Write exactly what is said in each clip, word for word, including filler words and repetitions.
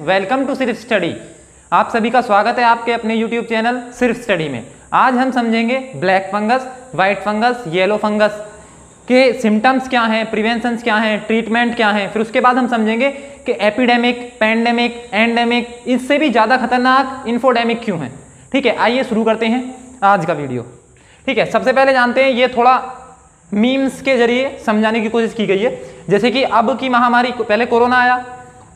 Welcome to सिर्फ study. आप सभी का स्वागत है आपके अपने यूट्यूब चैनल सिर्फ स्टडी में। आज हम समझेंगे black fungus, white fungus, yellow fungus के सिम्टम्स क्या हैं, प्रिवेंशंस क्या हैं, ट्रीटमेंट क्या हैं। फिर उसके बाद हम समझेंगे कि एपिडेमिक, पैंडेमिक, एंडेमिक इससे भी ज़्यादा खतरनाक इन्फोडेमिक क्यों है। ठीक है, आइए शुरू करते हैं आज का वीडियो। ठीक है, सबसे पहले जानते हैं, ये थोड़ा मीम्स के जरिए समझाने की कोशिश की गई है। जैसे कि अब की महामारी, पहले कोरोना आया,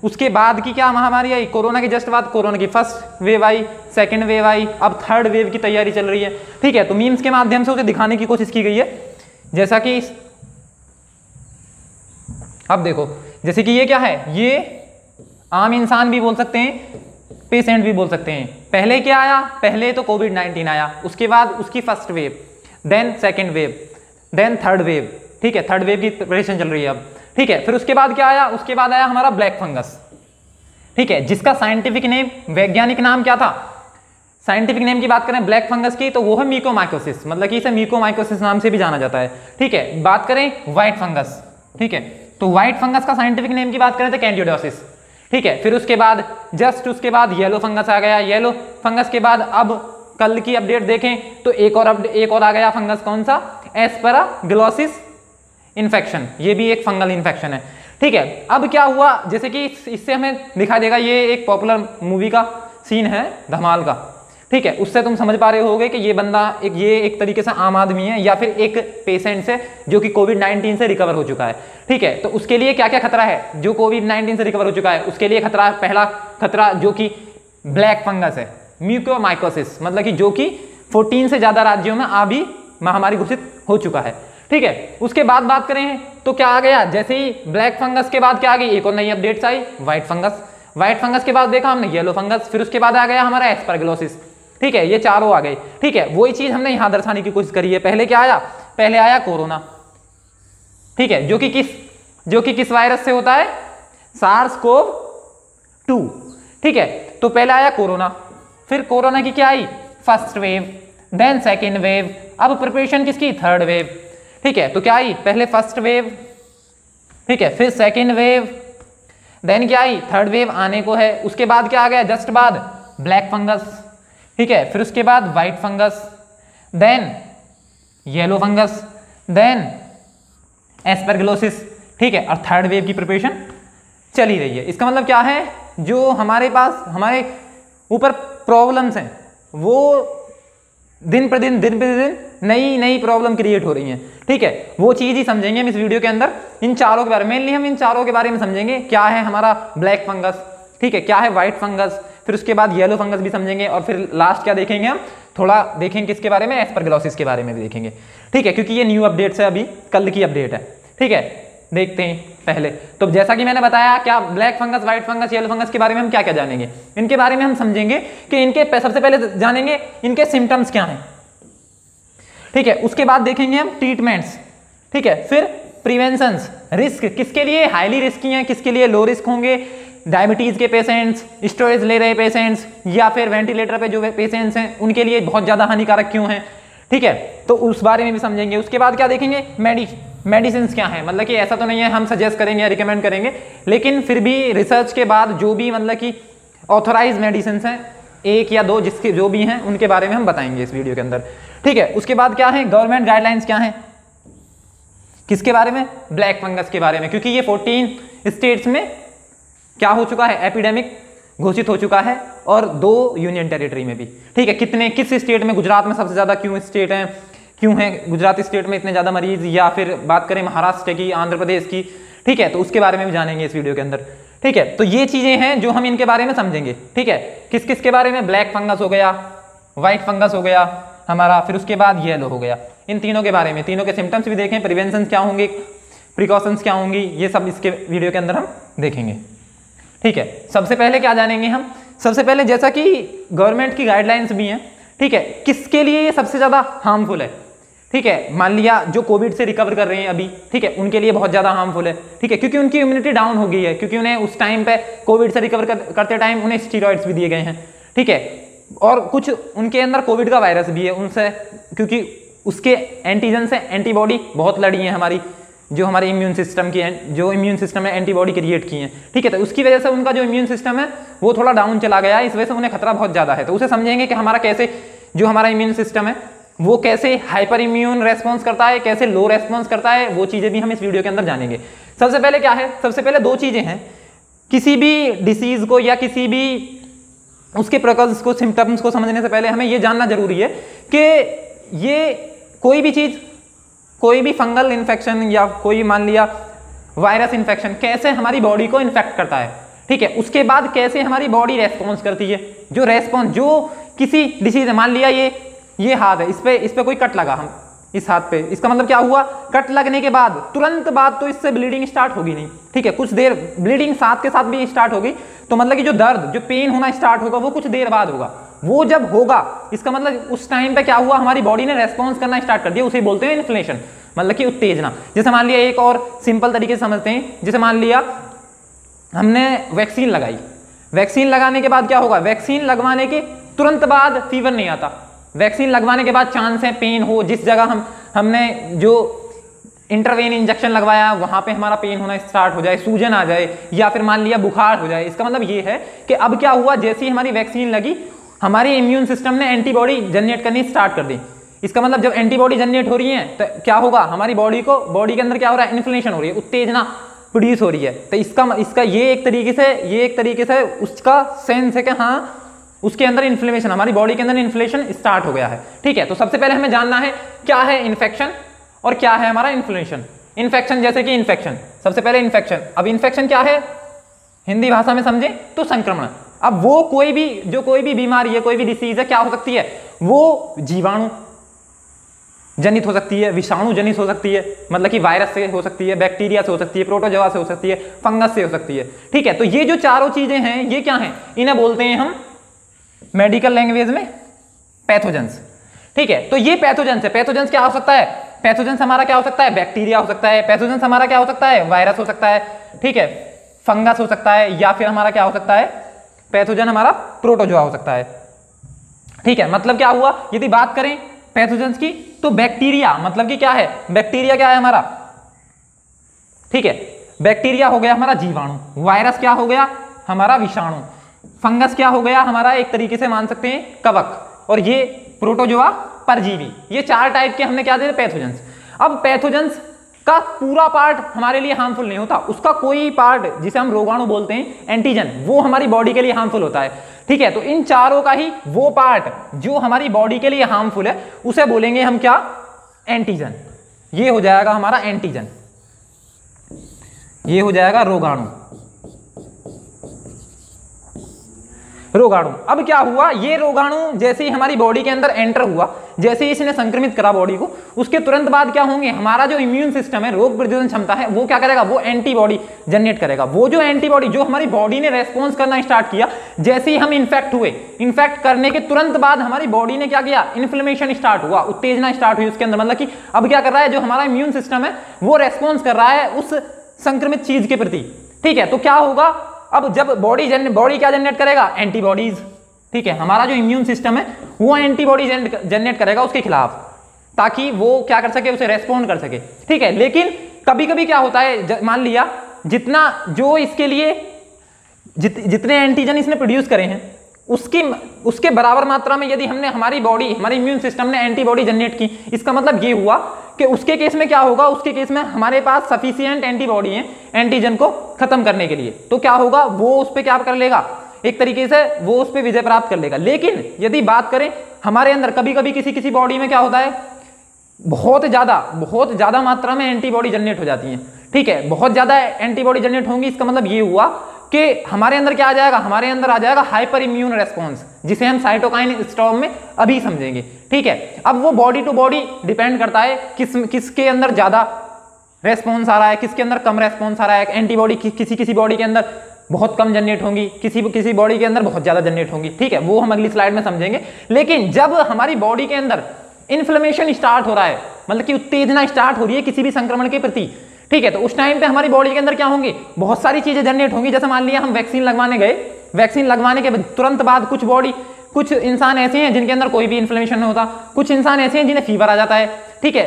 उसके बाद की क्या महामारी आई, कोरोना के जस्ट बाद कोरोना की फर्स्ट वेव आई, सेकंड वेव आई, अब थर्ड वेव की तैयारी चल रही है। ठीक है, तो मीम्स के माध्यम से उसे दिखाने की कोशिश की गई है। जैसा कि अब देखो, जैसे कि ये क्या है, ये आम इंसान भी बोल सकते हैं, पेशेंट भी बोल सकते हैं। पहले क्या आया, पहले तो कोविड नाइनटीन आया, उसके बाद उसकी first wave, then second wave, then third wave. ठीक है, थर्ड वेव की प्रिपरेशन चल रही है अब। ठीक है, फिर उसके बाद क्या आया, उसके बाद आया हमारा ब्लैक फंगस। ठीक है, जिसका साइंटिफिक नेम, वैज्ञानिक नाम क्या था, साइंटिफिक नेम की बात करें ब्लैक फंगस की तो वो है मीकोमाइकोसिस, मतलब कि इसे मीकोमाइकोसिस नाम से भी जाना जाता है। ठीक है, बात करें व्हाइट फंगस, ठीक है, तो व्हाइट फंगस का साइंटिफिक नेम की बात करें तो कैंडिडियोसिस। ठीक है, फिर उसके बाद जस्ट उसके बाद येलो फंगस आ गया। येलो फंगस के बाद अब कल की अपडेट देखें तो एक और अपडेट, एक और आ गया फंगस, कौन सा, एस्परगिलोसिस इन्फेक्शन, ये भी एक फंगल इन्फेक्शन है। ठीक है, अब क्या हुआ, जैसे कि इससे हमें दिखाई देगा, ये एक पॉपुलर मूवी का सीन है धमाल का। ठीक है, उससे तुम समझ पा रहे होगे कि ये बंदा एक, ये एक तरीके से आम आदमी है या फिर एक पेशेंट से जो कि कोविड नाइनटीन से रिकवर हो चुका है। ठीक है, तो उसके लिए क्या क्या खतरा है, जो कोविड नाइनटीन से रिकवर हो चुका है उसके लिए खतरा, पहला खतरा जो कि ब्लैक फंगस है, मीकोमाइकोसिस, मतलब कि जो कि फोर्टीन से ज़्यादा राज्यों में अभी महामारी घोषित हो चुका है। ठीक है, उसके बाद बात करें तो क्या आ गया, जैसे ही ब्लैक फंगस के बाद क्या आ गई, एक और नई अपडेट्स आई, व्हाइट फंगस। व्हाइट फंगस के बाद देखा हमने येलो फंगस, फिर उसके बाद आ गया हमारा एस्परगिलोसिस। ठीक है, ये चारों आ गए। ठीक है, वही चीज हमने यहां दर्शाने की कोशिश करी है। पहले क्या आया, पहले आया कोरोना। ठीक है, जो कि किस जो कि किस वायरस से होता है, सार्स को टू। ठीक है, तो पहले आया कोरोना, फिर कोरोना की क्या आई, first wave, then second wave, अब प्रिपरेशन किसकी, थर्ड वेव। ठीक है, तो क्या आई, पहले फर्स्ट वेव, ठीक है, फिर सेकेंड वेव, देन क्या आई, थर्ड वेव आने को है। उसके बाद क्या आ गया, जस्ट बाद ब्लैक फंगस। ठीक है, फिर उसके बाद white fungus, then yellow fungus, then aspergillosis. ठीक है, और थर्ड वेव की प्रिपरेशन चली रही है। इसका मतलब क्या है, जो हमारे पास हमारे ऊपर प्रॉब्लम्स हैं वो दिन प्रतिदिन दिन प्रतिदिन नई नई प्रॉब्लम क्रिएट हो रही हैं। ठीक है, वो चीज़ ही समझेंगे हम इस वीडियो के अंदर, इन चारों के बारे में, मेनली हम इन चारों के बारे में समझेंगे, क्या है हमारा ब्लैक फंगस, ठीक है, क्या है वाइट फंगस, फिर उसके बाद येलो फंगस भी समझेंगे, और फिर लास्ट क्या देखेंगे हम, थोड़ा देखेंगे किसके बारे में, एस्परगिलोसिस के बारे में भी देखेंगे। ठीक है, क्योंकि ये न्यू अपडेट्स है, अभी कल की अपडेट है। ठीक है, देखते हैं पहले तो, जैसा कि मैंने बताया, क्या black fungus, white fungus, yellow fungus के बारे में हम क्या क्या जानेंगे, इनके बारे में हम समझेंगे कि इनके, सबसे पहले जानेंगे इनके सिम्टम्स क्या हैं। ठीक है, उसके बाद देखेंगे हम ट्रीटमेंट्स। ठीक है, फिर प्रिवेंशंस, रिस्क किसके लिए हाईली रिस्की हैं, किसके लिए लो रिस्क होंगे, डायबिटीज़ के पेशेंट्स, स्टेरॉइड ले रहे पेशेंट्स, या फिर वेंटिलेटर पे जो पेशेंट्स हैं उनके लिए बहुत ज़्यादा हानिकारक क्यों हैं। ठीक है, तो उस बारे में भी समझेंगे। उसके बाद क्या देखेंगे, मेडि मेडिसिन क्या है, मतलब कि ऐसा तो नहीं है हम सजेस्ट करेंगे या रिकमेंड करेंगे, लेकिन फिर भी रिसर्च के बाद जो भी मतलब कि ऑथोराइज मेडिसिन हैं, एक या दो जिसके जो भी हैं उनके बारे में हम बताएंगे इस वीडियो के अंदर। ठीक है, उसके बाद क्या है, गवर्नमेंट गाइडलाइंस क्या हैं, किसके बारे में, ब्लैक फंगस के बारे में, क्योंकि ये फोर्टीन स्टेट्स में क्या हो चुका है, एपिडेमिक घोषित हो चुका है, और दो यूनियन टेरिटरी में भी। ठीक है, कितने, किस स्टेट में, गुजरात में सबसे ज़्यादा क्यों स्टेट हैं, क्यों है गुजरात स्टेट में इतने ज़्यादा मरीज, या फिर बात करें महाराष्ट्र की, आंध्र प्रदेश की। ठीक है, तो उसके बारे में भी जानेंगे इस वीडियो के अंदर। ठीक है, तो ये चीज़ें हैं जो हम इनके बारे में समझेंगे। ठीक है, किस किस के बारे में, ब्लैक फंगस हो गया, वाइट फंगस हो गया हमारा, फिर उसके बाद येलो हो गया, इन तीनों के बारे में, तीनों के सिम्टम्स भी देखें, प्रिवेंशन क्या होंगे, प्रिकॉशंस क्या होंगी, ये सब इसके वीडियो के अंदर हम देखेंगे। ठीक है, सबसे पहले क्या जानेंगे हम, सबसे पहले जैसा कि गवर्नमेंट की गाइडलाइंस भी हैं। ठीक है, किसके लिए ये सबसे ज़्यादा हार्मफुल है। ठीक है, मान लिया जो कोविड से रिकवर कर रहे हैं अभी, ठीक है, उनके लिए बहुत ज़्यादा हार्मफुल है। ठीक है, क्योंकि उनकी इम्यूनिटी डाउन हो गई है, क्योंकि उन्हें उस टाइम पे कोविड से रिकवर कर, करते टाइम उन्हें स्टीरॉइड्स भी दिए गए हैं। ठीक है, और कुछ उनके अंदर कोविड का वायरस भी है उनसे, क्योंकि उसके एंटीजन से एंटीबॉडी बहुत लड़ी है हमारी। जो हमारे इम्यून सिस्टम की जो इम्यून सिस्टम है एंटीबॉडी क्रिएट की हैं, ठीक है। तो उसकी वजह से उनका जो इम्यून सिस्टम है वो थोड़ा डाउन चला गया है, इस वजह से उन्हें खतरा बहुत ज़्यादा है। तो उसे समझेंगे कि हमारा कैसे जो हमारा इम्यून सिस्टम है वो कैसे हाइपर इम्यून रेस्पॉन्स करता है, कैसे लो रेस्पॉन्स करता है, वो चीज़ें भी हम इस वीडियो के अंदर जानेंगे। सबसे पहले क्या है, सबसे पहले दो चीज़ें हैं, किसी भी डिसीज़ को या किसी भी उसके प्रकल्स को, सिम्टम्स को समझने से पहले हमें ये जानना जरूरी है कि ये कोई भी चीज़, कोई भी फंगल इन्फेक्शन या कोई मान लिया वायरस इन्फेक्शन कैसे हमारी बॉडी को इन्फेक्ट करता है, ठीक है। उसके बाद कैसे हमारी बॉडी रेस्पॉन्स करती है, जो रेस्पॉन्स जो किसी डिसीज है, मान लिया ये ये हाथ है, इस पर इस पर कोई कट लगा हम इस हाथ पे, इसका मतलब क्या हुआ, कट लगने के बाद तुरंत बाद तो इससे ब्लीडिंग स्टार्ट होगी नहीं, ठीक है, कुछ देर ब्लीडिंग साथ के साथ भी स्टार्ट होगी, तो मतलब कि जो दर्द जो पेन होना स्टार्ट होगा वो कुछ देर बाद होगा, वो जब होगा इसका मतलब उस टाइम पे क्या हुआ, हमारी बॉडी ने रेस्पॉन्स करना स्टार्ट कर दिया, उसे बोलते हैं इन्फ्लेमेशन, मतलब कि उत्तेजना। जैसे मान लिया एक और सिंपल तरीके से समझते हैं, जैसे मान लिया हमने वैक्सीन लगाई, वैक्सीन लगाने के बाद क्या होगा, वैक्सीन लगवाने के तुरंत बाद फीवर नहीं आता, वैक्सीन लगवाने के बाद चांस है पेन हो, जिस जगह हम हमने जो इंटरवेन इंजेक्शन लगवाया वहाँ पे हमारा पेन होना स्टार्ट हो जाए, सूजन आ जाए या फिर मान लिया बुखार हो जाए। इसका मतलब ये है कि अब क्या हुआ, जैसे ही हमारी वैक्सीन लगी हमारे इम्यून सिस्टम ने एंटीबॉडी जनरेट करनी स्टार्ट कर दी। इसका मतलब जब एंटीबॉडी जनरेट हो रही है तो क्या होगा, हमारी बॉडी को बॉडी के अंदर क्या हो रहा है, इन्फ्लेमेशन हो रही है, उत्तेजना प्रोड्यूस हो रही है। तो इसका इसका ये एक तरीके से ये एक तरीके से उसका सेंस है कि हाँ उसके अंदर इन्फ्लेमेशन, हमारी बॉडी के अंदर इन्फ्लेमेशन स्टार्ट हो गया है, ठीक है। तो सबसे पहले हमें जानना है क्या है इन्फेक्शन और क्या है हमारा इन्फ्लेमेशन। इन्फेक्शन जैसे कि इन्फेक्शन, सबसे पहले इन्फेक्शन, अब इन्फेक्शन क्या है हिंदी भाषा में समझें तो संक्रमण। अब वो कोई भी जो कोई भी बीमारी है, कोई भी डिसीज है, क्या हो सकती है, वो जीवाणु जनित हो सकती है, विषाणु जनित हो सकती है, मतलब कि वायरस से हो सकती है, बैक्टीरिया से हो सकती है, प्रोटोजोआ से हो सकती है, फंगस से हो सकती है, ठीक है। तो ये जो चारों चीजें हैं ये क्या है, इन्हें बोलते हैं हम मेडिकल लैंग्वेज में पैथोजेंस, ठीक है। तो ये पैथोजेंस है, पैथोजेंस क्या हो सकता है, पैथोजेंस हमारा क्या हो सकता है, बैक्टीरिया हो सकता है, पैथोजेंस हमारा क्या हो सकता है, वायरस हो सकता है, ठीक है, फंगस हो सकता है, या फिर हमारा क्या हो सकता है, पैथोजन हमारा प्रोटोजोआ हो सकता है, ठीक है। मतलब क्या हुआ, यदि बात करें पैथोजेंस की तो बैक्टीरिया मतलब कि क्या है, बैक्टीरिया क्या है हमारा, ठीक है, बैक्टीरिया हो गया हमारा जीवाणु, वायरस क्या हो गया हमारा विषाणु, फंगस क्या हो गया हमारा एक तरीके से मान सकते हैं कवक, और ये प्रोटोजोआ परजीवी। ये चार टाइप के हमने क्या दिए पैथोजेंस। अब पैथोजेंस का पूरा पार्ट हमारे लिए हार्मफुल नहीं होता, उसका कोई पार्ट जिसे हम रोगाणु बोलते हैं, एंटीजन, वो हमारी बॉडी के लिए हार्मफुल होता है, ठीक है। तो इन चारों का ही वो पार्ट जो हमारी बॉडी के लिए हार्मफुल है उसे बोलेंगे हम क्या, एंटीजन। ये हो जाएगा हमारा एंटीजन, ये हो जाएगा रोगाणु रोगाणु। अब क्या हुआ, ये रोगाणु जैसे ही हमारी बॉडी के अंदर एंटर हुआ, जैसे ही इसने संक्रमित करा बॉडी को, उसके तुरंत बाद क्या होंगे, हमारा जो इम्यून सिस्टम है, रोग प्रतिरोधक क्षमता है, वो क्या करेगा, वो एंटीबॉडी जनरेट करेगा। वो जो एंटीबॉडी जो हमारी बॉडी ने रेस्पॉन्स करना स्टार्ट किया जैसे ही हम इन्फेक्ट हुए, इन्फेक्ट करने के तुरंत बाद हमारी बॉडी ने क्या किया, इन्फ्लेमेशन स्टार्ट हुआ, उत्तेजना स्टार्ट हुई उसके अंदर, मतलब कि अब क्या कर रहा है, जो हमारा इम्यून सिस्टम है वो रेस्पॉन्स कर रहा है उस संक्रमित चीज के प्रति, ठीक है। तो क्या होगा, अब जब बॉडी बॉडी क्या जनरेट करेगा, एंटीबॉडीज, ठीक है, हमारा जो इम्यून सिस्टम है वो एंटीबॉडी जनरेट करेगा उसके खिलाफ, ताकि वो क्या कर सके, उसे रेस्पॉन्ड कर सके, ठीक है। लेकिन कभी कभी क्या होता है, मान लिया जितना जो इसके लिए जित, जितने एंटीजन इसने प्रोड्यूस करे हैं उसकी उसके बराबर मात्रा में यदि हमने हमारी बॉडी हमारे इम्यून सिस्टम ने एंटीबॉडी जनरेट की, इसका मतलब ये हुआ कि उसके केस में क्या होगा, उसके केस में हमारे पास सफिशियंट एंटीबॉडी है एंटीजन को खत्म करने के लिए, तो क्या होगा, वो उस पर क्या कर लेगा, एक तरीके से वो उस पर विजय प्राप्त कर लेगा। लेकिन यदि बात करें हमारे अंदर कभी कभी किसी किसी बॉडी में क्या होता है, बहुत ज़्यादा बहुत ज़्यादा मात्रा में एंटीबॉडी जनरेट हो जाती हैं, ठीक है, बहुत ज़्यादा एंटीबॉडी जनरेट होंगी, इसका मतलब ये हुआ कि हमारे अंदर क्या आ जाएगा, हमारे अंदर आ जाएगा हाइपर इम्यून रेस्पॉन्स, जिसे हम साइटोकाइन स्टॉर्म में अभी समझेंगे, ठीक है। अब वो बॉडी टू बॉडी डिपेंड करता है किस किसके अंदर ज़्यादा रेस्पॉन्स आ रहा है, किसके अंदर कम रेस्पॉन्स आ रहा है, एंटीबॉडी कि, किसी किसी बॉडी के अंदर बहुत कम जनरेट होंगी, किसी किसी बॉडी के अंदर बहुत ज़्यादा जनरेट होंगी, ठीक है, वो हम अगली स्लाइड में समझेंगे। लेकिन जब हमारी बॉडी के अंदर इन्फ्लेमेशन स्टार्ट हो रहा है, मतलब कि उत्तेजना स्टार्ट हो रही है किसी भी संक्रमण के प्रति, ठीक है, तो उस टाइम पे हमारी बॉडी के अंदर क्या होंगी, बहुत सारी चीजें जनरेट होंगी। जैसे मान लिया हम वैक्सीन लगवाने गए, वैक्सीन लगवाने के तुरंत बाद कुछ बॉडी कुछ इंसान ऐसे हैं जिनके अंदर कोई भी इन्फ्लेमेशन नहीं होता, कुछ इंसान ऐसे हैं जिन्हें फीवर आ जाता है, ठीक है।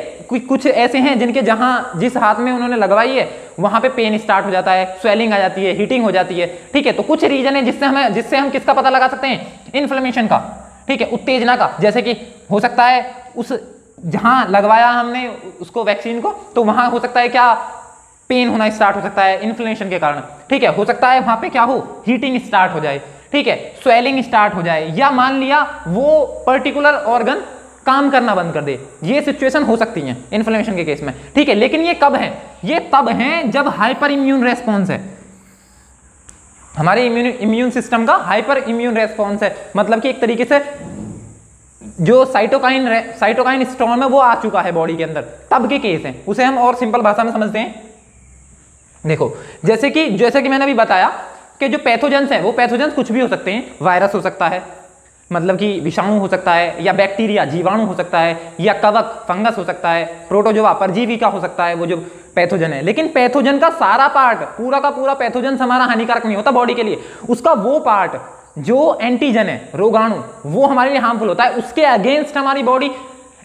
कुछ ऐसे हैं जिनके जहाँ जिस हाथ में उन्होंने लगवाई है वहाँ पे पेन स्टार्ट हो जाता है, स्वेलिंग आ जाती है, हीटिंग हो जाती है, ठीक है। तो कुछ रीजन है जिससे हमें जिससे हम किसका पता लगा सकते हैं, इन्फ्लेमेशन का, ठीक है, उत्तेजना का। जैसे कि हो सकता है उस जहाँ लगवाया हमने उसको वैक्सीन को, तो वहाँ हो सकता है क्या पेन होना स्टार्ट हो सकता है इन्फ्लेमेशन के कारण, ठीक है। हो सकता है वहाँ पे क्या हो, हीटिंग स्टार्ट हो जाए, ठीक है, स्वेलिंग स्टार्ट हो जाए, या मान लिया वो पर्टिकुलर ऑर्गन काम करना बंद कर दे। ये सिचुएशन हो सकती है इन्फ्लेमेशन के केस में, ठीक है। लेकिन ये कब है, ये तब है जब हाइपर इम्यून रेस्पॉन्स है, हमारे इम्यून इम्यून सिस्टम का हाइपर इम्यून रेस्पॉन्स है, मतलब कि एक तरीके से जो साइटोकाइन साइटोकाइन स्टॉर्म है वो आ चुका है बॉडी के अंदर, तब के केस है। उसे हम और सिंपल भाषा में समझते हैं, देखो जैसे कि जैसे कि मैंने अभी बताया कि जो पैथोजेंस है वो पैथोजेंस कुछ भी हो सकते हैं, वायरस हो सकता है, मतलब कि विषाणु हो सकता है, या बैक्टीरिया जीवाणु हो सकता है, या कवक फंगस हो सकता है, प्रोटोजोआ परजीवी का हो सकता है वो जो पैथोजन है। लेकिन पैथोजन का सारा पार्ट, पूरा का पूरा पैथोजन हमारा हानिकारक नहीं होता बॉडी के लिए, उसका वो पार्ट जो एंटीजन है, रोगाणु, वो हमारे लिए हार्मफुल होता है, उसके अगेंस्ट हमारी बॉडी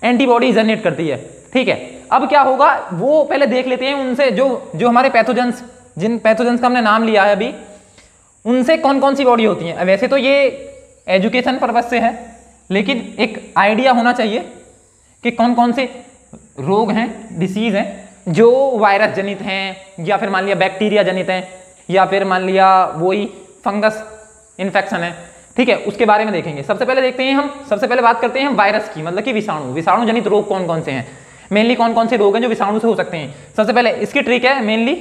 एंटीबॉडी जनरेट करती है, ठीक है। अब क्या होगा वो पहले देख लेते हैं, उनसे जो जो हमारे पैथोजेंस, जिन पैथोजेंस का हमने नाम लिया है अभी, उनसे कौन कौन सी बॉडी होती हैं। वैसे तो ये एजुकेशन पर्पज से है, लेकिन एक आइडिया होना चाहिए कि कौन कौन से रोग हैं, डिसीज़ हैं जो वायरस जनित हैं, या फिर मान लिया बैक्टीरिया जनित हैं, या फिर मान लिया वही फंगस इन्फेक्शन है, ठीक है, उसके बारे में देखेंगे। सबसे पहले देखते हैं हम सबसे पहले बात करते हैं हम वायरस की, मतलब कि विषाणु विषाणु जनित रोग कौन कौन से हैं, मेनली कौन कौन से रोग हैं जो विषाणु से हो सकते हैं। सबसे पहले इसकी ट्रिक है, मेनली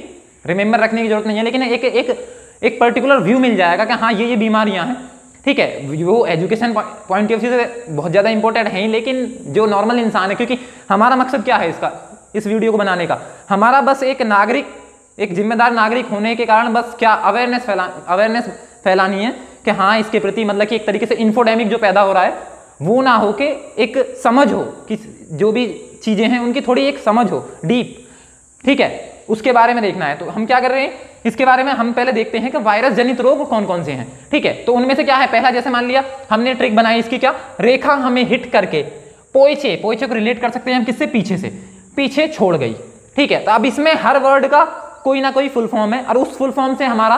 रिमेंबर रखने की जरूरत नहीं है, लेकिन एक एक एक पर्टिकुलर व्यू मिल जाएगा कि हाँ ये ये बीमारियां हैं, ठीक है। वो एजुकेशन पॉइंट ऑफ व्यू से बहुत ज़्यादा इंपॉर्टेंट है, लेकिन जो नॉर्मल इंसान है, क्योंकि हमारा मकसद क्या है इसका, इस वीडियो को बनाने का, हमारा बस एक नागरिक, एक जिम्मेदार नागरिक होने के कारण बस क्या अवेयरनेस फैला अवेयरनेस फैलानी है कि हाँ इसके प्रति, मतलब कि एक तरीके से इन्फोडेमिक जो पैदा हो रहा है वो ना हो के एक समझ हो कि जो भी चीज़ें हैं उनकी थोड़ी एक समझ हो डीप, ठीक है, उसके बारे में देखना है। तो हम क्या कर रहे हैं इसके बारे में, हम पहले देखते हैं कि वायरस जनित रोग कौन कौन से हैं, ठीक है। तो उनमें से क्या है, पहला जैसे मान लिया हमने ट्रिक बनाई इसकी, क्या रेखा हमें हिट करके, पोइचे पोइचे को रिलेट कर सकते हैं हम किससे, पीछे से, पीछे छोड़ गई, ठीक है। तो अब इसमें हर वर्ड का कोई ना कोई फुल फॉर्म है, और उस फुल फॉर्म से हमारा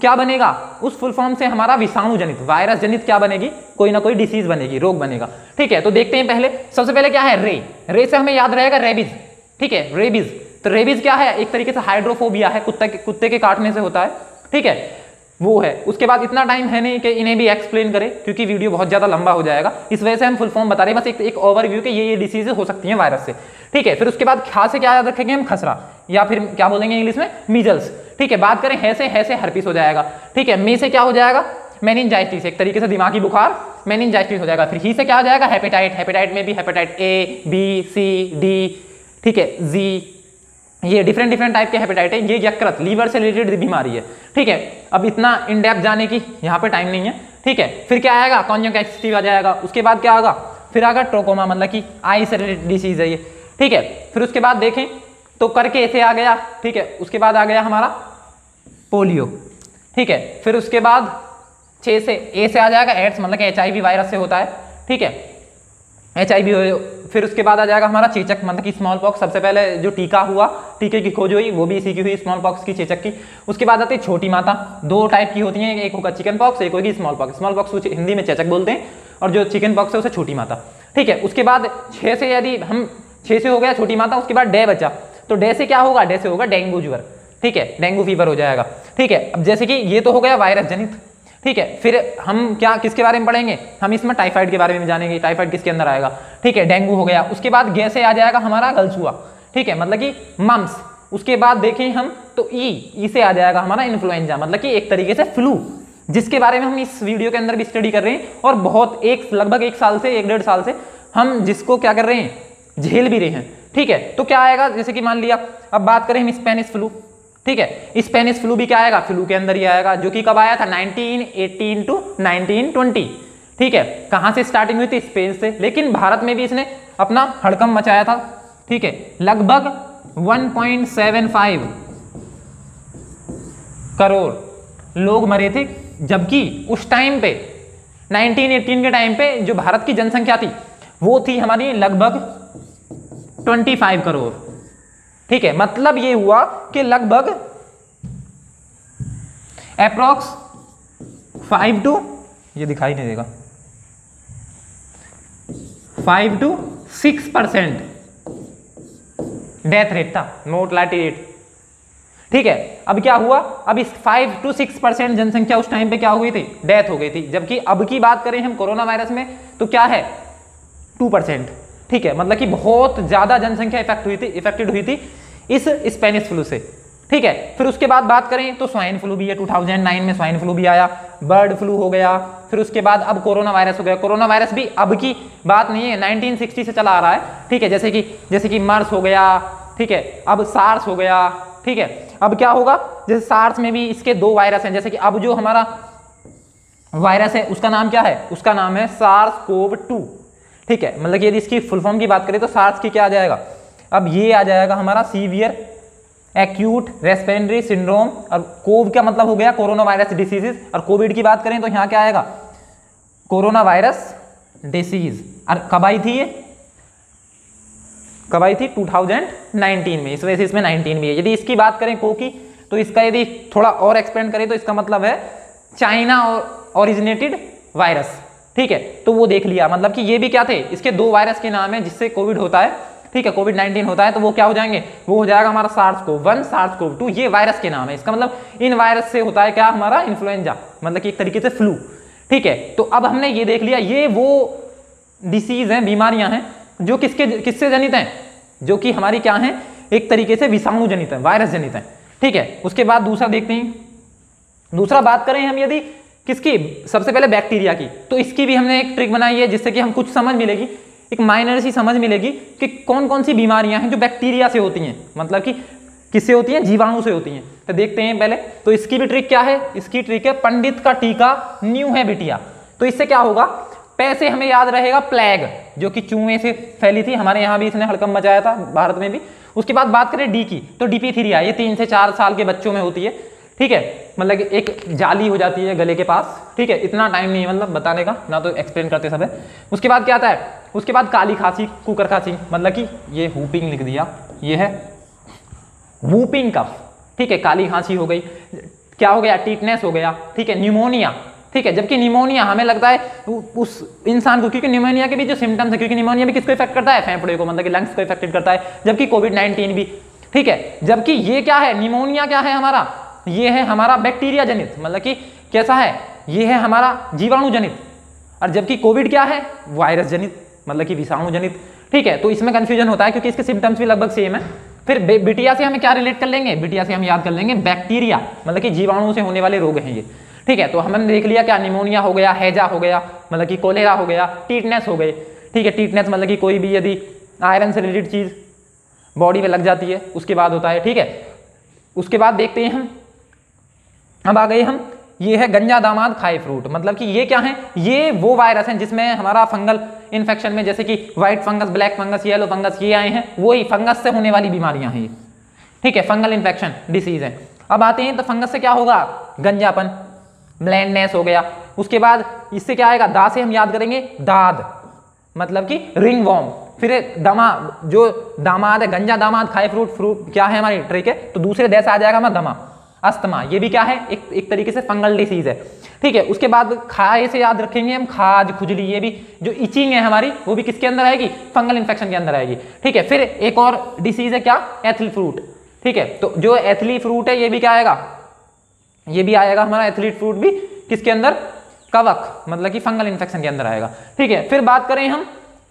क्या बनेगा, उस फुल फॉर्म से हमारा विषाणु जनित, वायरस जनित क्या बनेगी, कोई ना कोई डिसीज बनेगी, रोग बनेगा, ठीक है। तो देखते हैं पहले, सबसे पहले क्या है, रे रे से हमें याद रहेगा रेबीज, ठीक है, रेबीज। तो रेबीज क्या है, एक तरीके से हाइड्रोफोबिया है, कुत्ते के कुत्ते के काटने से होता है, ठीक है, वो है। उसके बाद इतना टाइम है नहीं कि इन्हें भी एक्सप्लेन करें क्योंकि वीडियो बहुत ज़्यादा लंबा हो जाएगा, इस वजह से हम फुल फॉर्म बता रहे हैं, बस एक एक ओवरव्यू के ये ये डिसीजेज हो सकती हैं वायरस से, ठीक है। फिर उसके बाद खा से क्या याद रखेंगे हम, खसरा, या फिर क्या बोलेंगे इंग्लिश में, मीजल्स, ठीक है। बात करें है से, है से हर्पिस हो जाएगा, ठीक है। मे से क्या हो जाएगा, मेनिनजाइटिस, एक तरीके से दिमागी बुखार, मेनिनजाइटिस हो जाएगा। फिर ही से क्या हो जाएगा, हेपेटाइट, हेपेटाइट में भी हेपेटाइट ए, बी, सी, डी, ठीक है, जी, ये डिफरेंट डिफरेंट टाइप के हेपेटाइट है। ये यकृत, लीवर से रिलेटेड बीमारी है, ठीक है। अब इतना इन डेप्थ जाने की यहाँ पे टाइम नहीं है, ठीक है। फिर क्या आएगा, कॉन्जंक्टिविटिस आ जाएगा, उसके बाद क्या आएगा, फिर आएगा ट्रोकोमा, मतलब कि आई से रिलेटेड डिसीज है ये, ठीक है। फिर उसके बाद देखें तो करके ऐसे आ गया, ठीक है। उसके बाद आ गया हमारा पोलियो, ठीक है। फिर उसके बाद छः से ए से आ जाएगा एड्स, मतलब कि एच आई वी वायरस से होता है, ठीक है, एच आई वी। फिर उसके बाद आ जाएगा हमारा चेचक, मतलब कि स्मॉल पॉक्स, सबसे पहले जो टीका हुआ, टीके की खोज हुई वो भी इसी की हुई, स्मॉल पॉक्स की, चेचक की। उसके बाद आती है छोटी माता, दो टाइप की होती हैं, एक होगा चिकन पॉक्स, एक होगी small pox. Small pox Hindi में चेचक बोलते हैं, और जो चिकन पॉक्स है उसे छोटी माता, ठीक है। उसके बाद छः से, यदि हम छः से हो गया छोटी माता, उसके बाद डे बचा, तो डे से क्या होगा, डे से होगा डेंगू ज्वर, ठीक है, डेंगू फीवर हो जाएगा, ठीक है। अब जैसे कि ये तो हो गया वायरस जनित, ठीक है। फिर हम क्या किसके बारे में पढ़ेंगे, हम इसमें टाइफाइड के बारे में जानेंगे, टाइफाइड किसके अंदर आएगा, ठीक है, डेंगू हो गया। उसके बाद गैस से आ जाएगा हमारा गलछुआ, ठीक है, मतलब कि मम्स। उसके बाद देखें हम तो ई ई से आ जाएगा हमारा इन्फ्लुएंजा, मतलब कि एक तरीके से फ्लू, जिसके बारे में हम इस वीडियो के अंदर भी स्टडी कर रहे हैं, और बहुत एक लगभग एक साल से एक डेढ़ साल से हम जिसको क्या कर रहे हैं, झेल भी रहे हैं, ठीक है। तो क्या आएगा, जैसे कि मान लिया अब बात करें हम स्पेनिश फ्लू, ठीक है, स्पेनिश फ्लू भी क्या आएगा, फ्लू के अंदर ही आएगा, जो कि कब आया था, nineteen eighteen to nineteen twenty, ठीक है। कहाँ से स्टार्टिंग हुई थी, स्पेन से, लेकिन भारत में भी इसने अपना हड़कंप मचाया था, ठीक है। लगभग एक पॉइंट सात पाँच करोड़ लोग मरे थे, जबकि उस टाइम पे नाइनटीन एटीन के टाइम पे जो भारत की जनसंख्या थी वो थी हमारी लगभग पच्चीस करोड़। ठीक है, मतलब ये हुआ कि लगभग अप्रॉक्स फाइव टू ये दिखाई नहीं देगा five to six percent death rate था, मोर्टलिटी रेट। ठीक है, अब क्या हुआ, अब इस फाइव टू सिक्स परसेंट जनसंख्या उस टाइम पे क्या हो गई थी, डेथ हो गई थी। जबकि अब की बात करें हम कोरोना वायरस में तो क्या है टू परसेंट। ठीक है, मतलब कि बहुत ज्यादा जनसंख्या इफेक्ट हुई थी इफेक्टेड हुई थी इस स्पेनिश फ्लू से। ठीक है, फिर उसके बाद बात करें तो स्वाइन फ्लू भी है, टू थाउजेंड नाइन में स्वाइन फ्लू भी आया, बर्ड फ्लू हो गया, फिर उसके बाद अब कोरोना वायरस हो गया। कोरोना वायरस भी अब की बात नहीं है, नाइनटीन सिक्सटी से चला आ रहा है। ठीक है, जैसे कि जैसे कि मार्स हो गया, ठीक है, अब सार्स हो गया। ठीक है, अब क्या होगा, जैसे सार्स में भी इसके दो वायरस हैं, जैसे कि अब जो हमारा वायरस है उसका नाम क्या है, उसका नाम है सार्स को टू। ठीक है, मतलब यदि इसकी फुल फॉर्म की बात करें तो सार्स की क्या आ जाएगा, अब ये आ जाएगा हमारा सीवियर एक्यूट रेस्पिरेटरी सिंड्रोम। और कोव का मतलब हो गया कोरोना वायरस डिसीजेज, और कोविड की बात करें तो यहाँ क्या आएगा, कोरोना वायरस डिसीज। और कब आई थी ये, कब आई थी टू थाउजेंड नाइनटीन में, इस वजह से इसमें नाइनटीन भी है। यदि इसकी बात करें को की, तो इसका यदि थोड़ा और एक्सपेंड करें तो इसका मतलब है चाइना ओरिजिनेटेड वायरस। ठीक है, तो वो देख लिया, मतलब कि ये भी क्या थे, इसके दो वायरस के नाम है जिससे कोविड होता है। ठीक है, कोविड नाइनटीन होता है, तो वो क्या हो जाएंगे, वो हो जाएगा हमारा SARS CoV one, SARS CoV two, ये वायरस के नाम है। इसका मतलब इन वायरस से होता है क्या हमारा इन्फ्लुएंजा, मतलब कि एक तरीके से फ्लू। ठीक है, तो अब हमने ये देख लिया, ये वो डिसीज हैं, बीमारियां हैं जो किसके किससे जनित हैं, जो कि हमारी क्या हैं, एक तरीके से विषाणु जनित है, वायरस जनित है। ठीक है, उसके बाद दूसरा देखते हैं, दूसरा बात करें हम यदि किसकी, सबसे पहले बैक्टीरिया की, तो इसकी भी हमने एक ट्रिक बनाई है जिससे कि हम कुछ समझ मिलेगी, एक माइनर सी समझ मिलेगी कि कौन कौन सी बीमारियां हैं जो बैक्टीरिया से होती हैं, मतलब कि किससे होती हैं, जीवाणु से होती हैं। तो देखते हैं पहले, तो इसकी भी ट्रिक क्या है, इसकी ट्रिक है पंडित का टीका न्यू है बिटिया। तो इससे क्या होगा, पैसे हमें याद रहेगा प्लेग, जो कि चूहे से फैली थी, हमारे यहाँ भी इसने हड़कंप मचाया था, भारत में भी। उसके बाद बात करें डी की, तो डिप्थीरिया ये तीन से चार साल के बच्चों में होती है। ठीक है, मतलब एक जाली हो जाती है गले के पास। ठीक है, इतना टाइम नहीं है मतलब बताने का, ना तो एक्सप्लेन करते सब है। उसके बाद क्या आता है, उसके बाद काली खांसी, कुकर खांसी, मतलब कि ये हुपिंग लिख दिया, ये है वूपिंग कफ। ठीक है, काली खांसी हो गई, क्या हो गया, टीटनेस हो गया। ठीक है, न्यूमोनिया। ठीक है, जबकि निमोनिया हमें लगता है उस इंसान को, क्योंकि निमोनिया के भी जो सिम्टम्स है, क्योंकि निमोनिया भी किसको इफेक्ट करता है, फेफड़े को, मतलब कि लंग्स को इफेक्टेड करता है, जबकि कोविड नाइनटीन भी। ठीक है, जबकि ये क्या है, निमोनिया क्या है हमारा, ये है हमारा बैक्टीरिया जनित, मतलब कि कैसा है, ये है हमारा जीवाणु जनित। और जबकि कोविड क्या है, वायरस जनित, मतलब कि विषाणु जनित। ठीक है, तो इसमें कन्फ्यूजन होता है क्योंकि इसके सिम्टम्स भी लगभग सेम है। फिर बिटिया से हमें क्या रिलेट कर लेंगे, बिटिया से हम याद कर लेंगे बैक्टीरिया, मतलब कि जीवाणु से होने वाले रोग हैं ये। ठीक है, तो हमने देख लिया क्या, निमोनिया हो गया, हैजा हो गया, मतलब कि कोलेरा हो गया, टीटनेस हो गए। ठीक है, टीटनेस मतलब कि कोई भी यदि आयरन से रिलेटेड चीज़ बॉडी में लग जाती है उसके बाद होता है। ठीक है, उसके बाद देखते हैं हम, अब आ गए हम, ये है गंजा दामाद खाए फ्रूट, मतलब कि ये क्या है, ये वो वायरस हैं जिसमें हमारा फंगल इन्फेक्शन में, जैसे कि white fungus, black fungus, yellow fungus, ये आए हैं, वही फंगस से होने वाली बीमारियाँ हैं ये। ठीक है, फंगल इन्फेक्शन डिसीज है। अब आते हैं तो फंगस से क्या होगा, गंजापन, ब्लैंडनेस हो गया। उसके बाद इससे क्या आएगा, दा से हम याद करेंगे दाद, मतलब कि रिंग वॉर्म। फिर दमा, जो दामाद है, गंजा दामाद खाए फ्रूट, फ्रूट क्या है हमारी ट्रिक है, तो दूसरे देश आ जाएगा हमारा दमा, अस्थमा, ये भी क्या है, एक एक तरीके से फंगल डिसीज है। ठीक है, उसके बाद खाए से याद रखेंगे हम खाज, खुजली, ये भी जो इचिंग है हमारी, वो भी किसके अंदर आएगी, फंगल इन्फेक्शन के अंदर आएगी। ठीक है, फिर एक और डिसीज है क्या, एथली फ्रूट। ठीक है, तो जो एथली फ्रूट है ये भी क्या आएगा, ये भी आएगा हमारा एथलीट फ्रूट, भी किसके अंदर, कवक, मतलब कि फंगल इन्फेक्शन के अंदर आएगा। ठीक है, फिर बात करें हम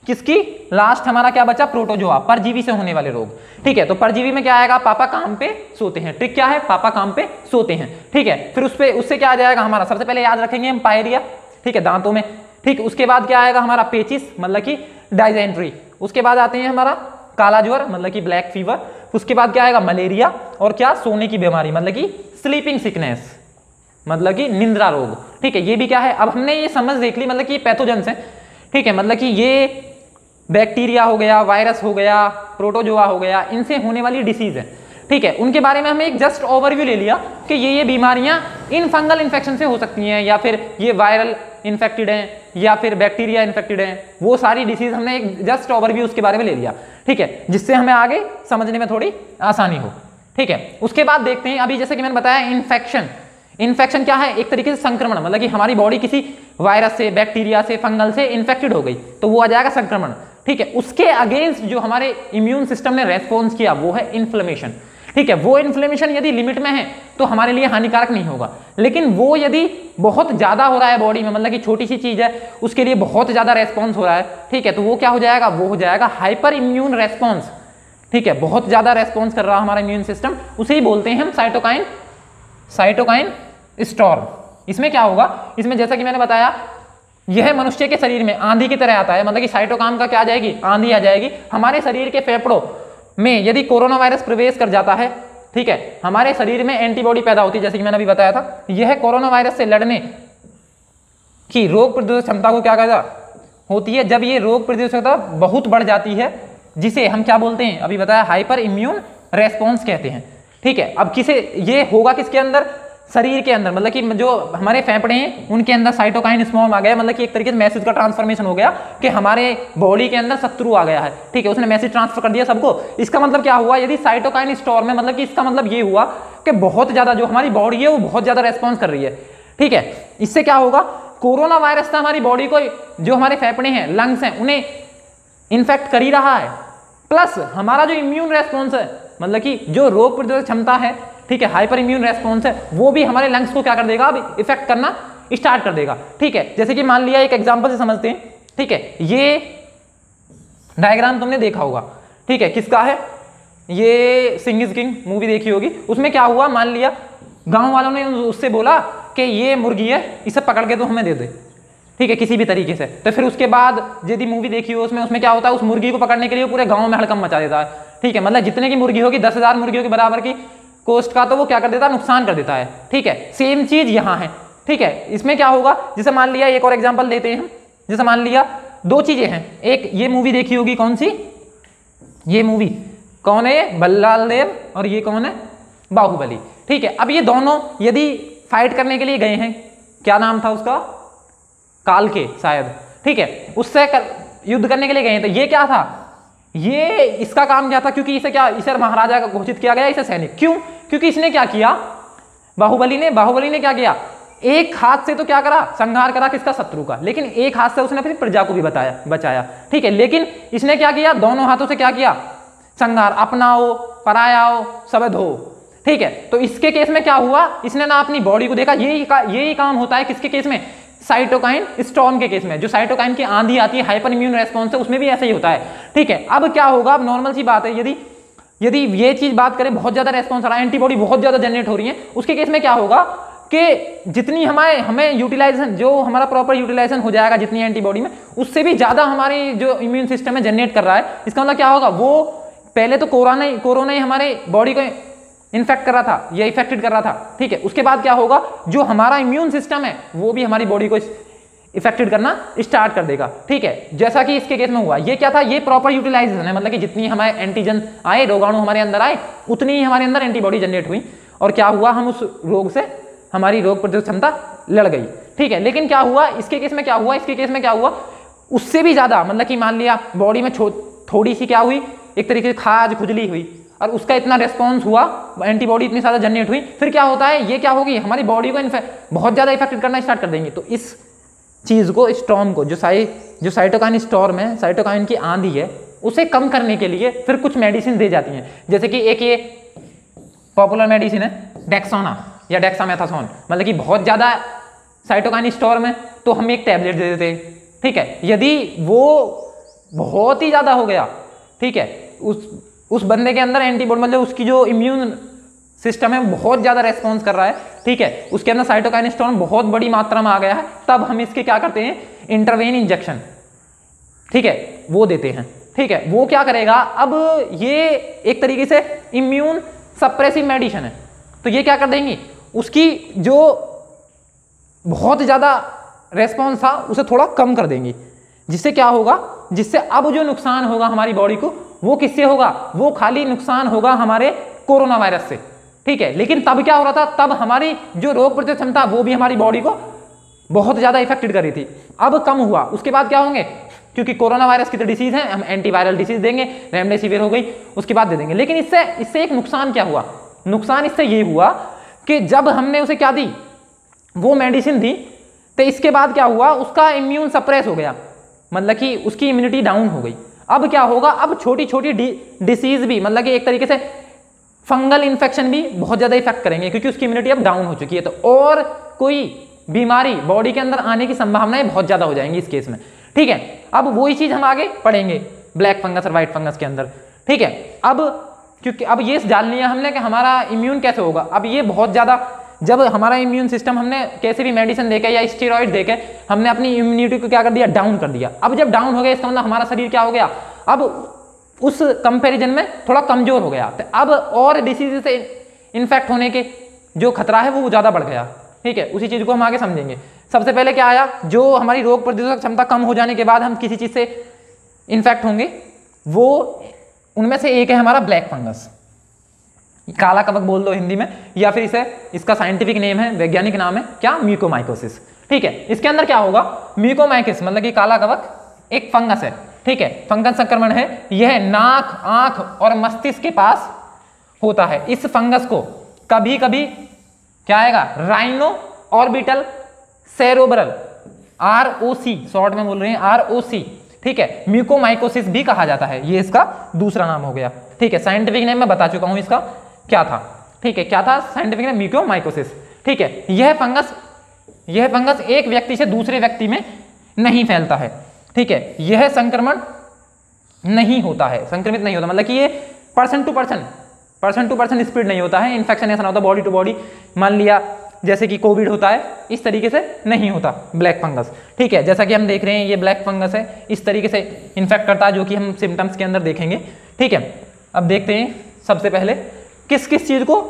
किसकी, लास्ट हमारा क्या बचा, प्रोटोजोआ, परजीवी से होने वाले रोग। ठीक है, तो परजीवी में क्या आएगा, पापा काम पे सोते हैं, ट्रिक क्या है, पापा काम पे सोते हैं। ठीक है, फिर उस पे उससे क्या आ जाएगा हमारा, सबसे पहले याद रखेंगे हम पायरिया। ठीक है, दांतों में। ठीक, उसके बाद क्या आएगा हमारा पेचिस, मतलब कि डाइजेंट्री। उसके बाद आते हैं हमारा काला ज्वर, मतलब कि ब्लैक फीवर। उसके बाद क्या आएगा, मलेरिया, और क्या, सोने की बीमारी, मतलब कि स्लीपिंग सिकनेस, मतलब कि निंद्रा रोग। ठीक है, ये भी क्या है, अब हमने ये समझ देख ली, मतलब कि ये पैथोजेंस है। ठीक है, मतलब कि ये बैक्टीरिया हो गया, वायरस हो गया, प्रोटोजोआ हो गया, इनसे होने वाली डिसीज है। ठीक है, उनके बारे में हमें एक जस्ट ओवरव्यू ले लिया कि ये ये बीमारियां इन फंगल इन्फेक्शन से हो सकती हैं, या फिर ये वायरल इन्फेक्टेड हैं, या फिर बैक्टीरिया इन्फेक्टेड हैं, वो सारी डिसीज हमने एक जस्ट ओवरव्यू उसके बारे में ले लिया, ठीक है, जिससे हमें आगे समझने में थोड़ी आसानी हो, ठीक है। उसके बाद देखते हैं, अभी जैसे कि मैंने बताया इन्फेक्शन, इन्फेक्शन क्या है, एक तरीके से संक्रमण, मतलब कि हमारी बॉडी किसी वायरस से, बैक्टीरिया से, फंगल से इन्फेक्टेड हो गई तो वो आ जाएगा संक्रमण, ठीक है। उसके अगेंस्ट जो हमारे इम्यून सिस्टम ने रेस्पॉन्स किया वो है इन्फ्लेमेशन, ठीक है। वो इन्फ्लेमेशन यदि लिमिट में है तो हमारे लिए हानिकारक नहीं होगा, लेकिन वो यदि बहुत ज़्यादा हो रहा है बॉडी में, मतलब कि छोटी सी चीज़ है उसके लिए बहुत ज़्यादा रेस्पॉन्स हो रहा है, ठीक है, तो वो क्या हो जाएगा, वो हो जाएगा हाइपर इम्यून रेस्पॉन्स, ठीक है, बहुत ज़्यादा रेस्पॉन्स कर रहा है हमारा इम्यून सिस्टम, उसे ही बोलते हैं हम साइटोकाइन साइटोकाइन स्टॉर्म। इसमें क्या होगा, इसमें जैसा कि मैंने बताया यह मनुष्य के शरीर में आंधी की तरह आता है, मतलब कि साइटोकाइन का क्या आ जाएगी, आंधी आ जाएगी। हमारे शरीर के फेफड़ों में यदि कोरोना वायरस प्रवेश कर जाता है, ठीक है, हमारे शरीर में एंटीबॉडी पैदा होती है, जैसे कि मैंने अभी बताया था। यह कोरोना वायरस से लड़ने की रोग प्रतिरोधक क्षमता को क्या कहता होती है, जब ये रोग प्रतिरोधक क्षमता बहुत बढ़ जाती है, जिसे हम क्या बोलते हैं, अभी बताया हाइपर इम्यून रेस्पॉन्स कहते हैं, ठीक है। अब किसे ये होगा, किसके अंदर, शरीर के अंदर, मतलब कि जो हमारे फेफड़े हैं उनके अंदर साइटोकाइन स्टॉर्म आ गया, मतलब कि एक तरीके से मैसेज का ट्रांसफॉर्मेशन हो गया कि हमारे बॉडी के अंदर शत्रु आ गया है, ठीक है, उसने मैसेज ट्रांसफर कर दिया सबको। इसका मतलब क्या हुआ, यदि साइटोकाइन स्टॉर्म है, मतलब कि इसका मतलब ये हुआ कि बहुत ज़्यादा जो हमारी बॉडी है वो बहुत ज़्यादा रेस्पॉन्स कर रही है, ठीक है। इससे क्या होगा, कोरोना वायरस से हमारी बॉडी को, जो हमारे फेफड़े हैं, लंग्स हैं, उन्हें इन्फेक्ट कर ही रहा है, प्लस हमारा जो इम्यून रेस्पॉन्स है, मतलब कि जो रोग प्रतिरोधक क्षमता है, ठीक है, हाइपर इम्यून रेस्पॉन्स है, वो भी हमारे लंग्स को क्या कर देगा, अब इफेक्ट करना स्टार्ट कर देगा, ठीक है। जैसे कि मान लिया एक एग्जांपल से समझते हैं, ठीक है, ये डायग्राम तुमने देखा होगा, ठीक है, किसका है, ये सिंग इज किंग मूवी देखी होगी, उसमें क्या हुआ, मान लिया गांव वालों ने उससे बोला कि ये मुर्गी है, इसे पकड़ के तो हमें दे दे, ठीक है, किसी भी तरीके से। तो फिर उसके बाद यदि मूवी देखी हो उसमें उसमें क्या होता है, उस मुर्गी को पकड़ने के लिए पूरे गाँव में हड़कंप मचा देता है, ठीक है, मतलब जितने की मुर्गी होगी दस हज़ार मुर्गियों के बराबर की कोस्ट का, तो वो क्या कर देता है, नुकसान कर देता है, ठीक है। सेम चीज़ यहाँ है, ठीक है। इसमें क्या होगा, जैसे मान लिया एक और एग्जांपल लेते हैं हम, जैसे मान लिया दो चीज़ें हैं, एक ये मूवी देखी होगी, कौन सी, ये मूवी कौन है, बल्लाल देव, और ये कौन है, बाहुबली, ठीक है। अब ये दोनों यदि फाइट करने के लिए गए हैं, क्या नाम था उसका, कालके शायद, ठीक है, उससे कर, युद्ध करने के लिए गए हैं, तो ये क्या था, ये इसका काम क्या था, क्योंकि इसे क्या, इसे महाराजा का घोषित किया गया, इसे सैनिक, क्यों, क्योंकि इसने क्या किया, बाहुबली ने बाहुबली ने क्या किया, एक हाथ से तो क्या करा, संहार करा किसका, शत्रु का, लेकिन एक हाथ से उसने अपनी प्रजा को भी बताया बचाया, ठीक है। लेकिन इसने क्या किया, दोनों हाथों से क्या किया, संहार, अपनाओ परायाओ सब धो, ठीक है। तो इसके केस में क्या हुआ, इसने ना अपनी बॉडी को देखा, यही का, यही काम होता है किसके केस में, साइटोकाइन स्टॉर्म के केस में, जो साइटोकाइन की आंधी आती है, हाइपर इम्यून रेस्पॉन्स है, उसमें भी ऐसा ही होता है, ठीक है। अब क्या होगा, अब नॉर्मल सी बात है, यदि यदि ये चीज़ बात करें, बहुत ज़्यादा रेस्पॉन्स आ रहा है, एंटीबॉडी बहुत ज़्यादा जनरेट हो रही है, उसके केस में क्या होगा कि जितनी हमारे हमें यूटिलाइजेशन, जो हमारा प्रॉपर यूटिलाइजेशन हो जाएगा जितनी एंटीबॉडी में, उससे भी ज़्यादा हमारे जो इम्यून सिस्टम है जनरेट कर रहा है। इसका मतलब क्या होगा, वो पहले तो कोरोना कोरोना ही हमारे बॉडी को इन्फेक्ट कर रहा था, ये इफेक्टेड कर रहा था, ठीक है। उसके बाद क्या होगा, जो हमारा इम्यून सिस्टम है वो भी हमारी बॉडी को इफेक्टेड करना स्टार्ट कर देगा, ठीक है, जैसा कि इसके केस में हुआ। ये क्या था, ये प्रॉपर यूटिलाइजेशन है, मतलब कि जितनी हमारे एंटीजन आए, रोगाणु हमारे अंदर आए, उतनी ही हमारे अंदर एंटीबॉडी जनरेट हुई, और क्या हुआ, हम उस रोग से, हमारी रोग प्रतिरोधक क्षमता लड़ गई, ठीक है। लेकिन क्या हुआ, इसके केस में क्या हुआ, इसके केस में क्या हुआ, उससे भी ज़्यादा, मतलब कि मान लिया बॉडी में थोड़ी सी क्या हुई, एक तरीके से खाज खुजली हुई, और उसका इतना रेस्पॉन्स हुआ, एंटीबॉडी इतनी ज़्यादा जनरेट हुई, फिर क्या होता है, ये क्या होगी, हमारी बॉडी को इन्फेक्ट बहुत ज़्यादा इफेक्टेड करना स्टार्ट कर देंगे। तो इस चीज़ को, स्टॉर्म को, जो साइ जो साइटोकाइन स्टॉर्म है, साइटोकाइन की आंधी है, उसे कम करने के लिए फिर कुछ मेडिसिन दी जाती हैं, जैसे कि एक ये पॉपुलर मेडिसिन है डेक्साना या डेक्सामेथासोन, मतलब कि बहुत ज़्यादा साइटोकाइन स्टॉर्म है तो हम एक टैबलेट दे देते हैं, ठीक है। यदि वो बहुत ही ज़्यादा हो गया, ठीक है, उस उस बंदे के अंदर एंटीबॉडी, मतलब उसकी जो इम्यून सिस्टम है बहुत ज़्यादा रेस्पॉन्स कर रहा है, ठीक है, उसके अंदर साइटोकाइन स्टॉर्म बहुत बड़ी मात्रा में आ गया है, तब हम इसके क्या करते हैं, इंटरवेन इंजेक्शन, ठीक है, वो देते हैं, ठीक है। वो क्या करेगा, अब ये एक तरीके से इम्यून सप्रेसिव मेडिसिन है, तो ये क्या कर देंगी, उसकी जो बहुत ज़्यादा रेस्पॉन्स था उसे थोड़ा कम कर देंगी, जिससे क्या होगा, जिससे अब जो नुकसान होगा हमारी बॉडी को, वो किससे होगा, वो खाली नुकसान होगा हमारे कोरोना वायरस से, ठीक है। लेकिन तब क्या हो रहा था, तब हमारी जो रोग प्रतिरोधक क्षमता वो भी हमारी बॉडी को बहुत ज्यादा इफेक्टेड कर रही थी। अब कम हुआ, उसके बाद क्या होंगे, क्योंकि कोरोना वायरस की तो डिसीज है, हम एंटीवायरल डिसीज देंगे, रेमडेसिविर हो गई, उसके बाद दे देंगे। लेकिन इससे इससे एक नुकसान क्या हुआ, नुकसान इससे ये हुआ कि जब हमने उसे क्या दी, वो मेडिसिन दी, तो इसके बाद क्या हुआ, उसका इम्यून सप्रेस हो गया, मतलब कि उसकी इम्यूनिटी डाउन हो गई। अब क्या होगा, अब छोटी छोटी डिसीज भी, मतलब कि एक तरीके से फंगल इन्फेक्शन भी बहुत ज़्यादा इफेक्ट करेंगे, क्योंकि उसकी इम्यूनिटी अब डाउन हो चुकी है। तो और कोई बीमारी बॉडी के अंदर आने की संभावनाएं बहुत ज़्यादा हो जाएंगी इस केस में, ठीक है। अब वही चीज़ हम आगे पढ़ेंगे ब्लैक फंगस और वाइट फंगस के अंदर, ठीक है। अब क्योंकि अब ये जान लिया हमने कि हमारा इम्यून कैसे होगा, अब ये बहुत ज़्यादा, जब हमारा इम्यून सिस्टम हमने कैसे भी मेडिसिन देके या स्टेरॉइड देके हमने अपनी इम्यूनिटी को क्या कर दिया, डाउन कर दिया। अब जब डाउन हो गया, इसका मतलब हमारा शरीर क्या हो गया, अब उस कंपैरिजन में थोड़ा कमज़ोर हो गया। तो अब और डिसीज से इन्फेक्ट होने के जो खतरा है वो ज़्यादा बढ़ गया, ठीक है। उसी चीज़ को हम आगे समझेंगे। सबसे पहले क्या आया, जो हमारी रोग प्रतिरोधक क्षमता कम हो जाने के बाद हम किसी चीज़ से इन्फेक्ट होंगे, वो उनमें से एक है हमारा ब्लैक फंगस, काला कवक बोल दो हिंदी में, या फिर इसे, इसका साइंटिफिक नेम है, वैज्ञानिक नाम है क्या, मीकोमाइकोसिस, ठीक है। इसके अंदर क्या होगा, मीकोमाइकोसिस मतलब कि काला कवक एक फंगस है, ठीक है, फंगस संक्रमण है। यह नाक, आंख और मस्तिष्क के पास होता है। इस फंगस को कभी कभी क्या आएगा, rhino orbital cerebral, R O C short में बोल रहे हैं, आर ओ सी, ठीक है, म्यूकोमाइकोसिस भी कहा जाता है, ये इसका दूसरा नाम हो गया, ठीक है। साइंटिफिक नेम मैं बता चुका हूं इसका क्या था, ठीक है, क्या था साइंटिफिक नेम, म्यूकोमाइकोसिस, ठीक है। यह फंगस यह फंगस एक व्यक्ति से दूसरे व्यक्ति में नहीं फैलता है, ठीक है। यह संक्रमण नहीं होता है, संक्रमित नहीं होता, मतलब कि ये person to person person to person spread नहीं होता है। इन्फेक्शन ऐसा ना होता बॉडी टू बॉडी, मान लिया जैसे कि कोविड होता है, इस तरीके से नहीं होता ब्लैक फंगस, ठीक है। जैसा कि हम देख रहे हैं ये ब्लैक फंगस है, इस तरीके से इन्फेक्ट करता है, जो कि हम सिम्टम्स के अंदर देखेंगे, ठीक है। अब देखते हैं सबसे पहले किस किस चीज़ को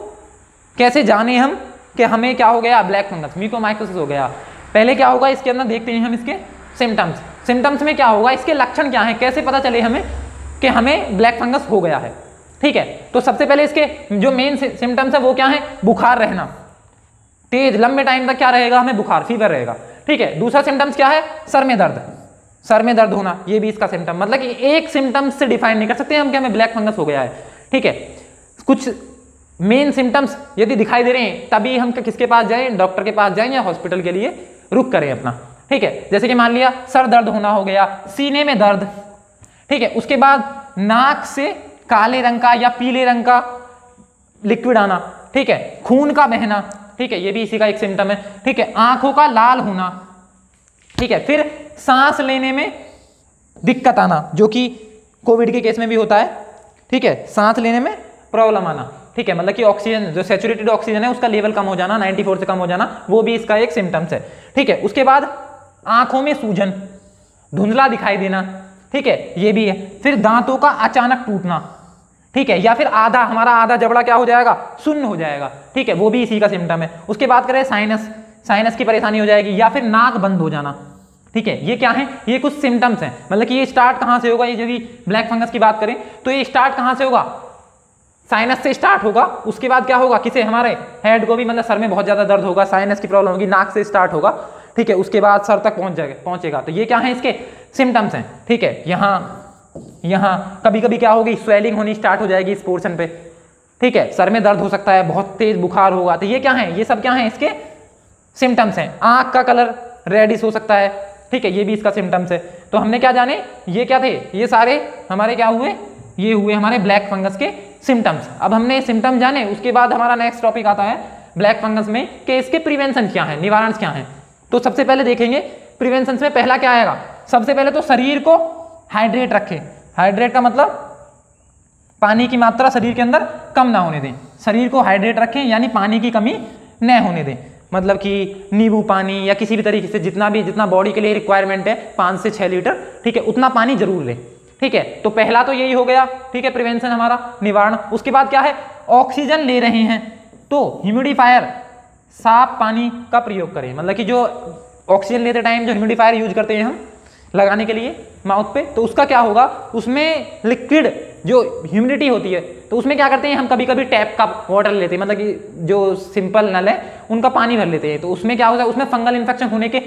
कैसे जाने हम कि हमें क्या हो गया, ब्लैक फंगस मीकोमाइकोसिस हो गया। पहले क्या होगा इसके अंदर, देखते हैं हम इसके सिम्टम्स, सिम्टम्स में क्या होगा, इसके लक्षण क्या हैं, कैसे पता चले हमें कि हमें ब्लैक फंगस हो गया है, ठीक है। तो सबसे पहले इसके जो मेन सिम्टम्स है वो क्या है, बुखार रहना, तेज लंबे टाइम तक क्या रहेगा, हमें बुखार फीवर रहेगा, ठीक है। दूसरा सिम्टम्स क्या है, सर में दर्द, सर में दर्द होना, ये भी इसका सिम्टम, मतलब कि एक सिम्टम्स से डिफाइन नहीं कर सकते हम कि हमें ब्लैक फंगस हो गया है, ठीक है। कुछ मेन सिम्टम्स यदि दिखाई दे रहे हैं तभी हम किसके पास जाएं, डॉक्टर के पास जाएं या हॉस्पिटल के लिए रुक करें अपना, ठीक है। जैसे कि मान लिया सर दर्द होना हो गया, सीने में दर्द, ठीक है। उसके बाद नाक से काले रंग का या पीले रंग का लिक्विड आना, ठीक है। खून का बहना, ठीक है, ये भी इसी का एक सिम्टम है, ठीक है। आंखों का लाल होना, ठीक है। फिर सांस लेने में दिक्कत आना, जो कि कोविड के केस में भी होता है, ठीक है। सांस लेने में प्रॉब्लम आना, ठीक है, मतलब कि ऑक्सीजन जो सैचुरेटेड ऑक्सीजन है उसका लेवल कम हो जाना, चौरानवे से कम हो जाना, वो भी इसका एक सिम्टम्स है, ठीक है। उसके बाद आंखों में सूजन, धुंधला दिखाई देना, ठीक है, ये भी है। फिर दांतों का अचानक टूटना, ठीक है, या फिर आधा हमारा आधा जबड़ा क्या हो जाएगा, शून्य हो जाएगा, ठीक है, वो भी इसी का सिम्टम है। उसके बाद करें साइनस, साइनस की परेशानी हो जाएगी, या फिर नाक बंद हो जाना, ठीक है। ये क्या है, ये कुछ सिम्टम्स हैं, मतलब कि ये स्टार्ट कहाँ से होगा, ये यदि ब्लैक फंगस की बात करें तो ये स्टार्ट कहाँ से होगा, साइनस से स्टार्ट होगा। उसके बाद क्या होगा, किसे हमारे हेड को भी, मतलब सर में बहुत ज़्यादा दर्द होगा, साइनस की प्रॉब्लम होगी, नाक से स्टार्ट होगा, ठीक है, उसके बाद सर तक पहुँच जाएगा पहुँचेगा। तो ये क्या है, इसके सिम्टम्स हैं, ठीक है। यहाँ यहाँ कभी कभी क्या होगी, स्वेलिंग होनी स्टार्ट हो जाएगी इस पोर्शन पे, ठीक है। सर में दर्द हो सकता है, बहुत तेज बुखार होगा, तो ये क्या है, ये सब क्या है इसके सिम्टम्स हैं। आंख का कलर रेडिश हो सकता है, ठीक है, ये भी इसका सिम्टम्स है। तो हमने क्या जाने, ये क्या थे, ये सारे हमारे क्या हुए, ये हुए हमारे ब्लैक फंगस के सिम्टम्स। अब हमने सिम्टम जाने, उसके बाद हमारा नेक्स्ट टॉपिक आता है ब्लैक फंगस में कि इसके प्रिवेंशन क्या है, निवारण क्या है। तो सबसे पहले देखेंगे प्रिवेंशन में पहला क्या आएगा, सबसे पहले तो शरीर को हाइड्रेट रखें। हाइड्रेट का मतलब पानी की मात्रा शरीर के अंदर कम ना होने दें, शरीर को हाइड्रेट रखें, यानी पानी की कमी न होने दें, मतलब कि नींबू पानी या किसी भी तरीके से जितना भी जितना बॉडी के लिए रिक्वायरमेंट है, पाँच से छः लीटर, ठीक है, उतना पानी जरूर लें, ठीक है। तो पहला तो यही हो गया, ठीक है, प्रिवेंशन हमारा निवारण। उसके बाद क्या है, ऑक्सीजन ले रहे हैं तो ह्यूमिडिफायर साफ पानी का प्रयोग करें, मतलब कि जो ऑक्सीजन लेते टाइम जो ह्यूमिडिफायर यूज करते हैं हम, लगाने के लिए माउथ पे, तो उसका क्या होगा, उसमें लिक्विड जो ह्यूमिडिटी होती है तो उसमें क्या करते हैं हम कभी कभी टैप का वाटर लेते हैं, मतलब कि जो सिंपल नल है उनका पानी भर लेते हैं, तो उसमें क्या होता है, उसमें फंगल इन्फेक्शन होने के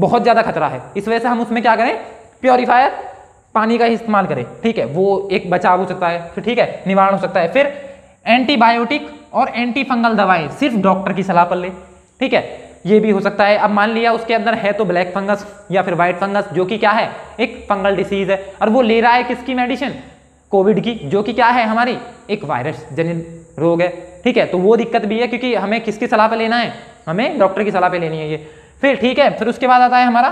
बहुत ज़्यादा खतरा है। इस वजह से हम उसमें क्या करें, प्योरीफायर पानी का ही इस्तेमाल करें, ठीक है, वो एक बचाव हो सकता है, फिर ठीक है निवारण हो सकता है। फिर एंटीबायोटिक और एंटी फंगल दवाएं सिर्फ डॉक्टर की सलाह पर ले, ठीक है, ये भी हो सकता है। अब मान लिया उसके अंदर है तो ब्लैक फंगस या फिर वाइट फंगस जो कि क्या है एक फंगल डिसीज है, और वो ले रहा है किसकी मेडिसिन, कोविड की, जो कि क्या है हमारी एक वायरस जनित रोग है, ठीक है, तो वो दिक्कत भी है क्योंकि हमें किसकी सलाह पर लेना है, हमें डॉक्टर की सलाह पर लेनी है ये। फिर ठीक है, फिर उसके बाद आता है हमारा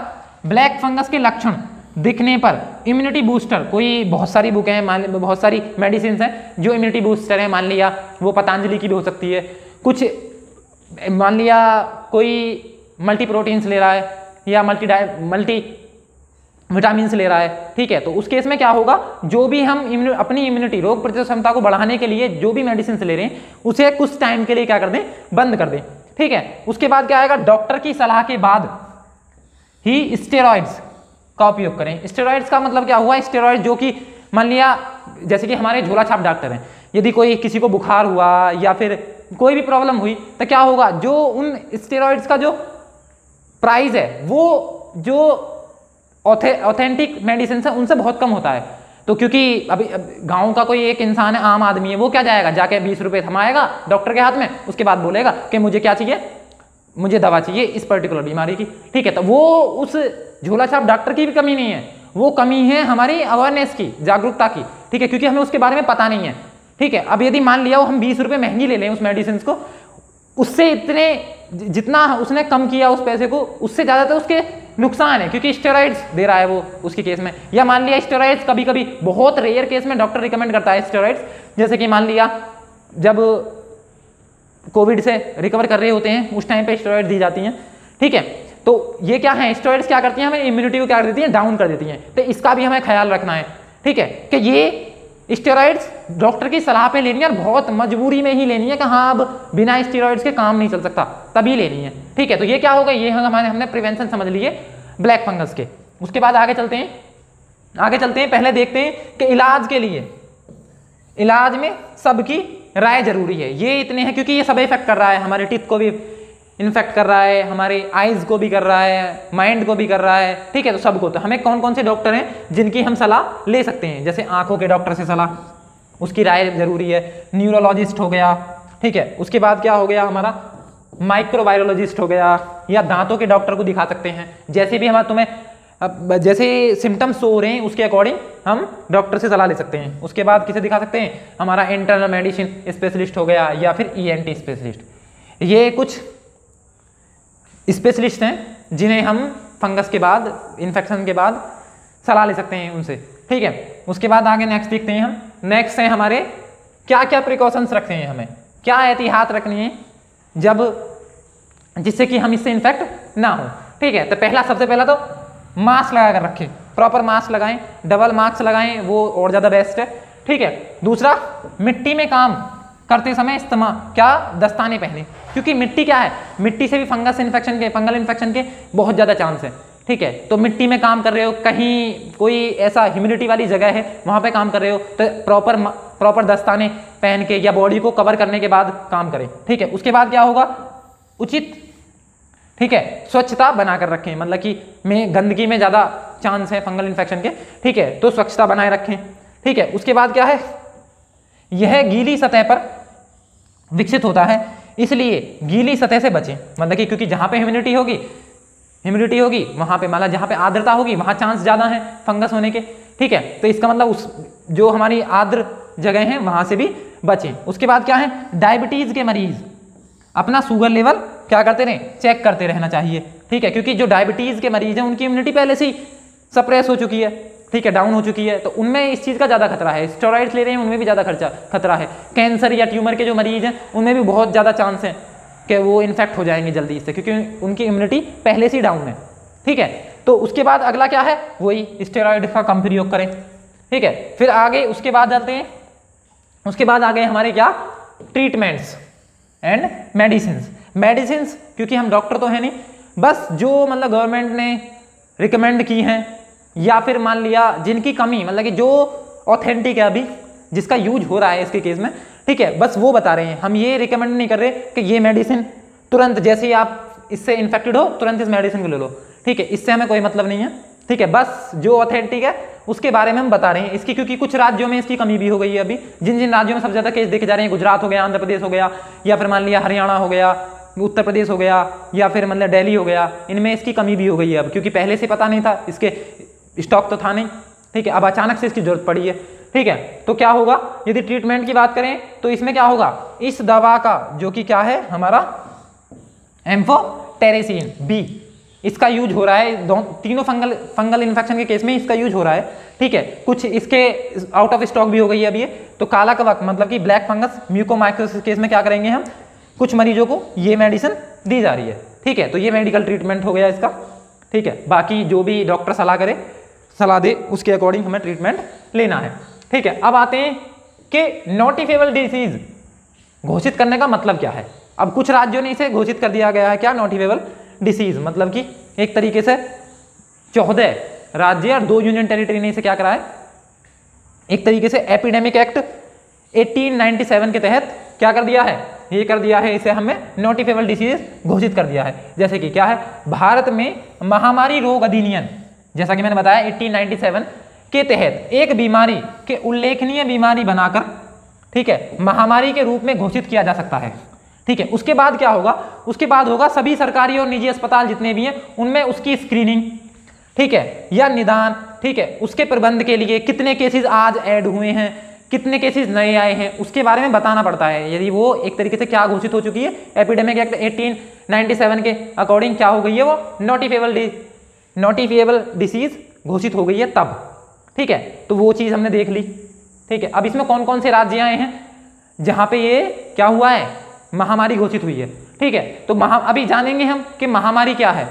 ब्लैक फंगस के लक्षण दिखने पर इम्यूनिटी बूस्टर, कोई बहुत सारी बुकें हैं, मान लीजिए बहुत सारी मेडिसिन हैं जो इम्यूनिटी बूस्टर है, मान लिया वो पतंजलि की भी हो सकती है, कुछ मान लिया कोई मल्टी प्रोटीन्स ले रहा है या मल्टी डाय मल्टी विटामिन ले रहा है, ठीक है, तो उस केस में क्या होगा, जो भी हम इम्यू अपनी इम्यूनिटी रोग प्रतिरोधक क्षमता को बढ़ाने के लिए जो भी मेडिसिन ले रहे हैं उसे कुछ टाइम के लिए क्या कर दें, बंद कर दें, ठीक है। उसके बाद क्या आएगा, डॉक्टर की सलाह के बाद ही स्टेरॉइड्स का उपयोग करें। स्टेरॉइड्स का मतलब क्या हुआ, स्टेरॉइड जो कि मान लिया जैसे कि हमारे झोला छाप डॉक्टर हैं, यदि कोई किसी को बुखार हुआ या फिर कोई भी प्रॉब्लम हुई तो क्या होगा, जो उन स्टेरॉइड्स का जो प्राइस है वो जो ऑथेंटिक मेडिसिन है उनसे बहुत कम होता है, तो क्योंकि अभी गांव का कोई एक इंसान है, आम आदमी है, वो क्या जाएगा, जाके बीस रुपये थमाएगा डॉक्टर के हाथ में, उसके बाद बोलेगा कि मुझे क्या चाहिए, मुझे दवा चाहिए इस पर्टिकुलर बीमारी की, ठीक है, तो वो उस झोला छाप डॉक्टर की भी कमी नहीं है, वो कमी है हमारी अवेयरनेस की, जागरूकता की, ठीक है, क्योंकि हमें उसके बारे में पता नहीं है, ठीक है। अब यदि मान लिया वो हम बीस रुपये महंगी ले लें उस मेडिसिन को, उससे इतने जितना उसने कम किया उस पैसे को, उससे ज़्यादा तो उसके नुकसान है क्योंकि स्टेरॉइड्स दे रहा है वो उसके केस में। या मान लिया स्टेरॉइड्स कभी कभी बहुत रेयर केस में डॉक्टर रिकमेंड करता है स्टेरॉइड्स, जैसे कि मान लिया जब कोविड से रिकवर कर रहे होते हैं उस टाइम पे स्टेरॉइड दी जाती हैं, ठीक है, तो ये क्या है, स्टेरॉइड्स क्या करती हैं, हमें इम्यूनिटी को क्या कर देती हैं, डाउन कर देती हैं, तो इसका भी हमें ख्याल रखना है, ठीक है, कि ये स्टेरॉइड्स डॉक्टर की सलाह पे लेनी है और बहुत मजबूरी में ही लेनी है कि हाँ अब बिना स्टेरॉइड्स के काम नहीं चल सकता तभी लेनी है, ठीक है, तो ये क्या होगा, ये हमारे हमने प्रिवेंशन समझ लिए ब्लैक फंगस के। उसके बाद आगे चलते हैं, आगे चलते हैं पहले देखते हैं कि इलाज के लिए, इलाज में सबकी राय जरूरी है, ये इतने हैं क्योंकि ये सब इफेक्ट कर रहा है, हमारे टीथ को भी इन्फेक्ट कर रहा है, हमारे आइज़ को भी कर रहा है, माइंड को भी कर रहा है, ठीक है, तो सबको, तो हमें कौन कौन से डॉक्टर हैं जिनकी हम सलाह ले सकते हैं, जैसे आंखों के डॉक्टर से सलाह, उसकी राय जरूरी है, न्यूरोलॉजिस्ट हो गया, ठीक है, उसके बाद क्या हो गया हमारा माइक्रोबायोलॉजिस्ट हो गया, या दांतों के डॉक्टर को दिखा सकते हैं, जैसे भी हमारे तुम्हें अब जैसे सिम्टम्स हो रहे हैं उसके अकॉर्डिंग हम डॉक्टर से सलाह ले सकते हैं। उसके बाद किसे दिखा सकते हैं, हमारा इंटरनल मेडिसिन स्पेशलिस्ट हो गया या फिर ईएनटी स्पेशलिस्ट, ये कुछ स्पेशलिस्ट हैं जिन्हें हम फंगस के बाद इन्फेक्शन के बाद सलाह ले सकते हैं उनसे, ठीक है। उसके बाद आगे नेक्स्ट देखते हैं हम, नेक्स्ट है हमारे क्या क्या प्रिकॉशंस रखते हैं, हमें क्या एहतियात रखनी है जब जिससे कि हम इससे इन्फेक्ट ना हो, ठीक है, तो पहला सबसे पहला तो मास्क लगा कर रखें, प्रॉपर मास्क लगाएं, डबल मास्क लगाएं, वो और ज़्यादा बेस्ट है, ठीक है। दूसरा, मिट्टी में काम करते समय इस्तेमाल क्या दस्ताने पहने, क्योंकि मिट्टी क्या है, मिट्टी से भी फंगस इन्फेक्शन के फंगल इन्फेक्शन के बहुत ज़्यादा चांस है, ठीक है, तो मिट्टी में काम कर रहे हो, कहीं कोई ऐसा ह्यूमिडिटी वाली जगह है वहाँ पे काम कर रहे हो तो प्रॉपर प्रॉपर दस्ताने पहन के या बॉडी को कवर करने के बाद काम करें, ठीक है। उसके बाद क्या होगा, उचित, ठीक है, स्वच्छता बना कर रखें, मतलब कि में गंदगी में ज़्यादा चांस है फंगल इन्फेक्शन के, ठीक है, तो स्वच्छता बनाए रखें, ठीक है। उसके बाद क्या है, यह गीली सतह पर विकसित होता है इसलिए गीली सतह से बचें, मतलब कि क्योंकि जहाँ पे ह्यूमिडिटी होगी ह्यूमिडिटी होगी वहाँ पे मतलब जहाँ पे आर्द्रता होगी वहाँ चांस ज़्यादा है फंगस होने के, ठीक है, तो इसका मतलब उस जो हमारी आर्द्र जगह हैं वहाँ से भी बचें। उसके बाद क्या है, डायबिटीज़ के मरीज़ अपना शुगर लेवल क्या करते रहें, चेक करते रहना चाहिए, ठीक है, क्योंकि जो डायबिटीज़ के मरीज़ हैं उनकी इम्यूनिटी पहले से ही सप्रेस हो चुकी है, ठीक है, डाउन हो चुकी है, तो उनमें इस चीज़ का ज़्यादा खतरा है, स्टेरॉइड्स ले रहे हैं उनमें भी ज़्यादा खर्चा खतरा है, कैंसर या ट्यूमर के जो मरीज़ हैं उनमें भी बहुत ज़्यादा चांस है कि वो इन्फेक्ट हो जाएंगे जल्दी इससे, क्योंकि उनकी इम्यूनिटी पहले से ही डाउन है, ठीक है। तो उसके बाद अगला क्या है, वही स्टेरॉइड का कम प्रयोग करें, ठीक है। फिर आगे उसके बाद आते हैं, उसके बाद आगे हमारे क्या, ट्रीटमेंट्स एंड मेडिसिन्स। मेडिसिन्स क्योंकि हम डॉक्टर तो हैं नहीं, बस जो मतलब गवर्नमेंट ने रिकमेंड की हैं या फिर मान लिया जिनकी कमी, मतलब कि जो ऑथेंटिक है अभी जिसका यूज हो रहा है इसके केस में, ठीक है, बस वो बता रहे हैं। हम ये रिकमेंड नहीं कर रहे कि ये मेडिसिन तुरंत जैसे ही आप इससे इन्फेक्टेड हो तुरंत इस मेडिसिन को ले लो, ठीक है, इससे हमें कोई मतलब नहीं है, ठीक है, बस जो ऑथेंटिक है उसके बारे में हम बता रहे हैं इसकी, क्योंकि कुछ राज्यों में इसकी कमी भी हो गई है अभी। जिन जिन राज्यों में सबसे ज़्यादा केस देखे जा रहे हैं, गुजरात हो गया, आंध्र प्रदेश हो गया, या फिर मान लिया हरियाणा हो गया, उत्तर प्रदेश हो गया, या फिर मतलब दिल्ली हो गया, इनमें इसकी कमी भी हो गई है अब, क्योंकि पहले से पता नहीं था, इसके स्टॉक तो था नहीं, ठीक है, अब अचानक से इसकी जरूरत पड़ी है, ठीक है। तो क्या होगा यदि ट्रीटमेंट की बात करें तो इसमें क्या होगा, इस दवा का जो कि क्या है हमारा एम्फोटेरिसिन बी, इसका यूज हो रहा है दो तीनों फंगल फंगल इन्फेक्शन के केस में इसका यूज हो रहा है, ठीक है। कुछ इसके आउट ऑफ स्टॉक भी हो गई है अब ये, तो काला कवक मतलब कि ब्लैक फंगस मीकोमाइकोसिस केस में क्या करेंगे हम, कुछ मरीजों को ये मेडिसिन दी जा रही है, ठीक है। तो ये मेडिकल ट्रीटमेंट हो गया इसका, ठीक है, बाकी जो भी डॉक्टर सलाह करे सलाह दे उसके अकॉर्डिंग हमें ट्रीटमेंट लेना है, ठीक है। अब आते हैं कि नोटिफाइबल डिसीज घोषित करने का मतलब क्या है। अब कुछ राज्यों ने इसे घोषित कर दिया गया है क्या, नोटिफाइबल डिसीज, मतलब कि एक तरीके से चौदह राज्य और दो यूनियन टेरिटरी ने इसे क्या करा है, एक तरीके से एपिडेमिक एक्ट अठारह सौ सत्तानवे के तहत क्या कर दिया है, ये कर दिया है, इसे हमें नोटिफाइबल डिसीज घोषित कर दिया है। जैसे कि क्या है, भारत में महामारी रोग अधिनियम, जैसा कि मैंने बताया अठारह सौ सत्तानवे के तहत एक बीमारी के उल्लेखनीय बीमारी बनाकर, ठीक है, महामारी के रूप में घोषित किया जा सकता है, ठीक है। उसके बाद क्या होगा, उसके बाद होगा सभी सरकारी और निजी अस्पताल जितने भी हैं उनमें उसकी स्क्रीनिंग, ठीक है, या निदान, ठीक है, उसके प्रबंध के लिए कितने केसेस आज ऐड हुए हैं, कितने केसेस नए आए हैं, उसके बारे में बताना पड़ता है। यदि वो एक तरीके से क्या घोषित हो चुकी है, एपिडेमिक एक्ट अठारह सौ सत्तानवे के अकॉर्डिंग क्या हो गई है वो नोटिफाइबल नोटिफाइबल डिसीज घोषित हो गई है तब, ठीक है। तो वो चीज़ हमने देख ली, ठीक है। अब इसमें कौन कौन से राज्य आए हैं जहाँ पे ये क्या हुआ है, महामारी घोषित हुई है, ठीक है। तो महा अभी जानेंगे हम कि महामारी क्या है,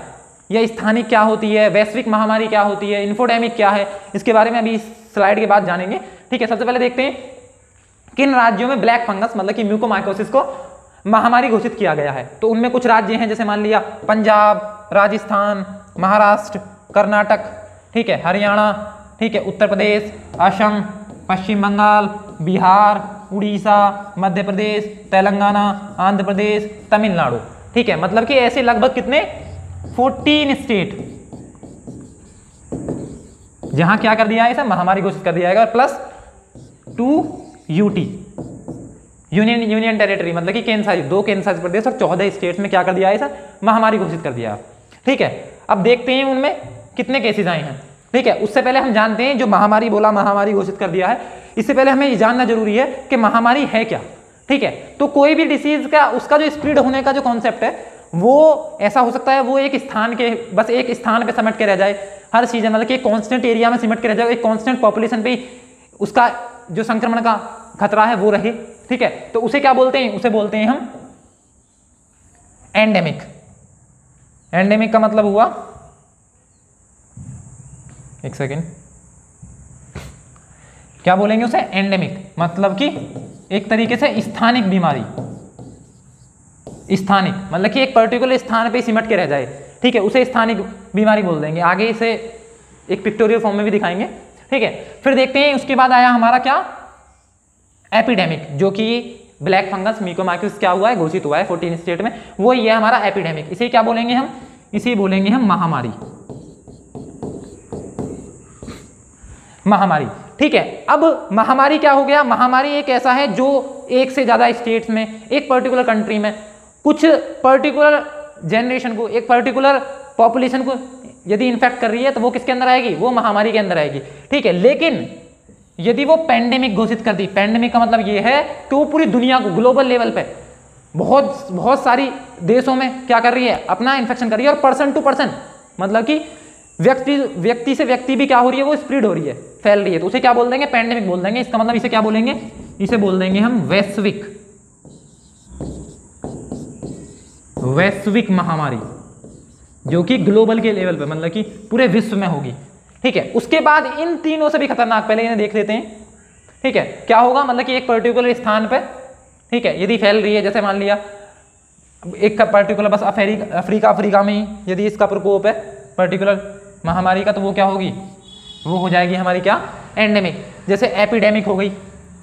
या स्थानिक क्या होती है, वैश्विक महामारी क्या होती है, इन्फोडेमिक क्या है, इसके बारे में अभी स्लाइड के बाद जानेंगे, ठीक है। सबसे पहले देखते हैं किन राज्यों में ब्लैक फंगस मतलब कि म्यूकोमाइकोसिस को महामारी घोषित किया गया है। तो उनमें कुछ राज्य हैं जैसे मान लिया पंजाब, राजस्थान, महाराष्ट्र, कर्नाटक, ठीक है, हरियाणा, ठीक है, उत्तर प्रदेश, असम, पश्चिम बंगाल, बिहार, उड़ीसा, मध्य प्रदेश, तेलंगाना, आंध्र प्रदेश, तमिलनाडु, ठीक है। मतलब कि ऐसे लगभग कितने चौदह स्टेट जहां क्या कर दिया है, इसे महामारी घोषित कर दिया जाएगा, plus two UT union union territory मतलब कि केंद्र शासित, दो केंद्र शासित प्रदेश और चौदह स्टेट में क्या कर दिया है, इसे महामारी घोषित कर दिया, ठीक है। अब देखते हैं उनमें कितने केसेस आए हैं, ठीक है। उससे पहले हम जानते हैं जो महामारी बोला, महामारी घोषित कर दिया है, इससे पहले हमें ये जानना जरूरी है कि महामारी है क्या, ठीक है। तो कोई भी डिसीज का उसका जो स्प्रेड होने का जो कॉन्सेप्ट है वो ऐसा हो सकता है, वो एक स्थान के बस एक स्थान पे सिमट के रह जाए, हर सीजन मतलब कि एक कॉन्स्टेंट एरिया में सिमट के रह जाए, एक कॉन्स्टेंट पॉपुलेशन पे उसका जो संक्रमण का खतरा है वो रहे, ठीक है। तो उसे क्या बोलते हैं, उसे बोलते हैं हम एंडेमिक। एंडेमिक का मतलब हुआ, एक सेकेंड, क्या बोलेंगे उसे, एंडेमिक मतलब कि एक तरीके से स्थानिक बीमारी, स्थानिक मतलब कि एक पर्टिकुलर स्थान पे सिमट के रह जाए, ठीक है, उसे स्थानिक बीमारी बोल देंगे। आगे इसे एक पिक्टोरियल फॉर्म में भी दिखाएंगे, ठीक है। फिर देखते हैं उसके बाद आया हमारा क्या, एपिडेमिक, जो कि ब्लैक फंगस मीकोमाइकोसिस क्या हुआ है, घोषित हुआ है फोर्टीन स्टेट में, वो ये हमारा एपिडेमिक। इसे क्या बोलेंगे हम, इसे बोलेंगे हम महामारी, महामारी, ठीक है। अब महामारी क्या हो गया, महामारी एक ऐसा है जो एक से ज़्यादा स्टेट्स में, एक पर्टिकुलर कंट्री में, कुछ पर्टिकुलर जनरेशन को, एक पर्टिकुलर पॉपुलेशन को यदि इन्फेक्ट कर रही है तो वो किसके अंदर आएगी, वो महामारी के अंदर आएगी, ठीक है। लेकिन यदि वो पैंडेमिक घोषित कर दी, पैंडेमिक का मतलब ये है कि वो पूरी दुनिया को ग्लोबल लेवल पर बहुत बहुत सारी देशों में क्या कर रही है, अपना इन्फेक्शन कर रही है, और पर्सन टू पर्सन मतलब कि व्यक्ति व्यक्ति से व्यक्ति भी क्या हो रही है, वो स्प्रेड हो रही है, फैल रही है, तो उसे क्या बोल देंगे, पैंडेमिक बोल देंगे। इसका मतलब इसे क्या बोलेंगे, इसे बोल देंगे हम वैश्विक, वैश्विक महामारी, जो कि ग्लोबल के लेवल पे मतलब कि पूरे विश्व में होगी, ठीक है। उसके बाद इन तीनों से भी खतरनाक, पहले इन्हें देख लेते हैं, ठीक है। क्या होगा, मतलब कि एक पर्टिकुलर स्थान पर, ठीक है, यदि फैल रही है, जैसे मान लिया एक का पर्टिकुलर बस अफ्रीका अफ्रीका में यदि इसका प्रकोप है पर्टिकुलर महामारी का, तो वो क्या होगी, वो हो जाएगी हमारी क्या, एंडेमिक। जैसे एपिडेमिक हो गई,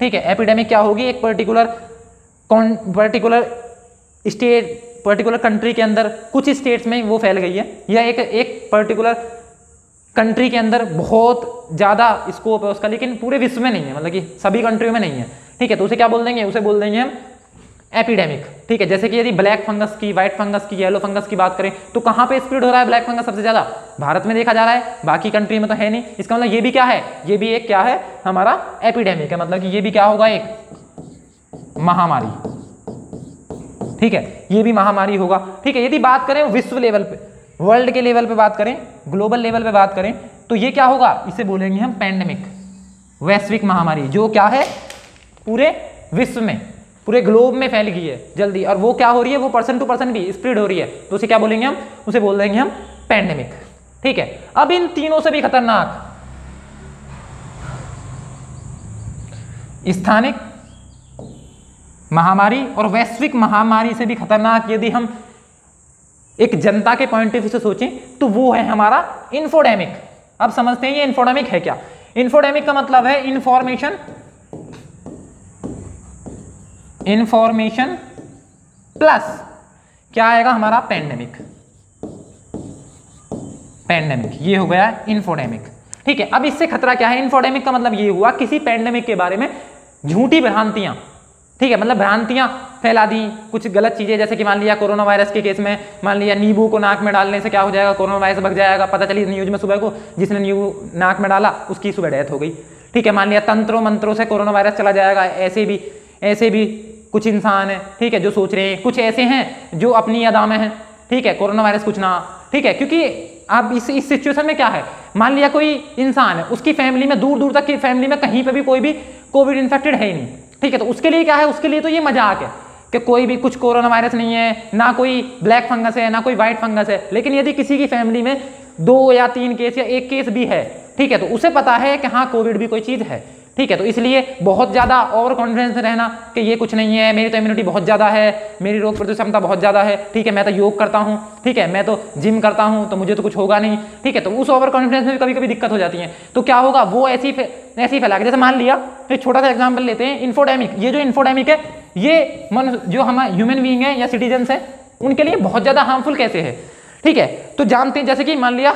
ठीक है, एपिडेमिक क्या होगी, एक पर्टिकुलर कौन पर्टिकुलर स्टेट पर्टिकुलर कंट्री के अंदर कुछ स्टेट्स में वो फैल गई है, या एक एक पर्टिकुलर कंट्री के अंदर बहुत ज़्यादा स्कोप है उसका, लेकिन पूरे विश्व में नहीं है, मतलब कि सभी कंट्रियों में नहीं है, ठीक है, तो उसे क्या बोल देंगे, उसे बोल देंगे हम एपिडेमिक, ठीक है। जैसे कि यदि ब्लैक फंगस की, व्हाइट फंगस की, येलो फंगस की बात करें तो कहाँ पे स्प्रेड हो रहा है ब्लैक फंगस, सबसे ज़्यादा भारत में देखा जा रहा है, बाकी कंट्री में तो है नहीं। इसका मतलब ये भी क्या है, ये भी एक क्या है हमारा एपिडेमिक है, मतलब कि ये भी क्या होगा, एक महामारी, ठीक है, ये भी महामारी होगा, ठीक है। यदि बात करें विश्व लेवल पे, वर्ल्ड के लेवल पे बात करें, ग्लोबल लेवल पे बात करें तो ये क्या होगा, इसे बोलेंगे हम पैंडेमिक, वैश्विक महामारी, जो क्या है पूरे विश्व में, पूरे ग्लोब में फैल गई है जल्दी, और वो क्या हो रही है, वो पर्सन टू पर्सन भी स्प्रेड हो रही है, तो उसे क्या बोलेंगे हम, उसे बोल देंगे हम पैंडेमिक, ठीक है। अब इन तीनों से भी खतरनाक स्थानिक महामारी और वैश्विक महामारी से भी खतरनाक यदि हम एक जनता के पॉइंट ऑफ व्यू से सोचें तो वो है हमारा इन्फोडेमिक। अब समझते हैं ये इन्फोडेमिक है क्या। इन्फोडेमिक का मतलब है इंफॉर्मेशन इंफॉर्मेशन प्लस क्या आएगा हमारा पैंडेमिक, पैंडेमिक ये हो गया इन्फोडेमिक, ठीक है। अब इससे खतरा क्या है, इन्फोडेमिक का मतलब ये हुआ किसी पैंडेमिक के बारे में झूठी भ्रांतियां, ठीक है, मतलब भ्रांतियां फैला दी, कुछ गलत चीजें, जैसे कि मान लिया कोरोना वायरस के केस में मान लिया नींबू को नाक में डालने से क्या हो जाएगा, कोरोना वायरस भग जाएगा, पता चली न्यूज में सुबह को जिसने नींबू नाक में डाला उसकी सुबह डेथ हो गई, ठीक है। मान लिया तंत्रों मंत्रों से कोरोना वायरस चला जाएगा, ऐसे भी ऐसे भी कुछ इंसान है, ठीक है, जो सोच रहे हैं, कुछ ऐसे हैं जो अपनी अदा में हैं, ठीक है, कोरोना वायरस कुछ ना, ठीक है, क्योंकि अब इस इस सिचुएशन में क्या है, मान लिया कोई इंसान है, उसकी फैमिली में दूर दूर तक की फैमिली में कहीं पे भी कोई भी कोविड इन्फेक्टेड है ही नहीं, ठीक है, तो उसके लिए क्या है, उसके लिए तो ये मजाक है कि कोई भी कुछ कोरोना वायरस नहीं है, ना कोई ब्लैक फंगस है, ना कोई व्हाइट फंगस है। लेकिन यदि किसी की फैमिली में दो या तीन केस या एक केस भी है, ठीक है, तो उसे पता है कि हाँ कोविड भी कोई चीज़ है, ठीक है, तो इसलिए बहुत ज़्यादा ओवर कॉन्फिडेंस में रहना कि ये कुछ नहीं है, मेरी तो इम्यूनिटी बहुत ज़्यादा है, मेरी रोग प्रतिरोधक क्षमता बहुत ज़्यादा है, ठीक है, मैं तो योग करता हूँ, ठीक है, मैं तो जिम करता हूँ, तो मुझे तो कुछ होगा नहीं, ठीक है, तो उस ओवर कॉन्फिडेंस में भी कभी कभी दिक्कत हो जाती है। तो क्या होगा, वो ऐसी फे, ऐसी फैला के, जैसे मान लिया एक छोटा सा एग्जाम्पल लेते हैं, इन्फोडेमिक, ये जो इन्फोडेमिक है ये मन जो हम ह्यूमन बीइंग है या सिटीजन्स हैं उनके लिए बहुत ज़्यादा हार्मफुल कैसे है, ठीक है। तो जानते हैं जैसे कि मान लिया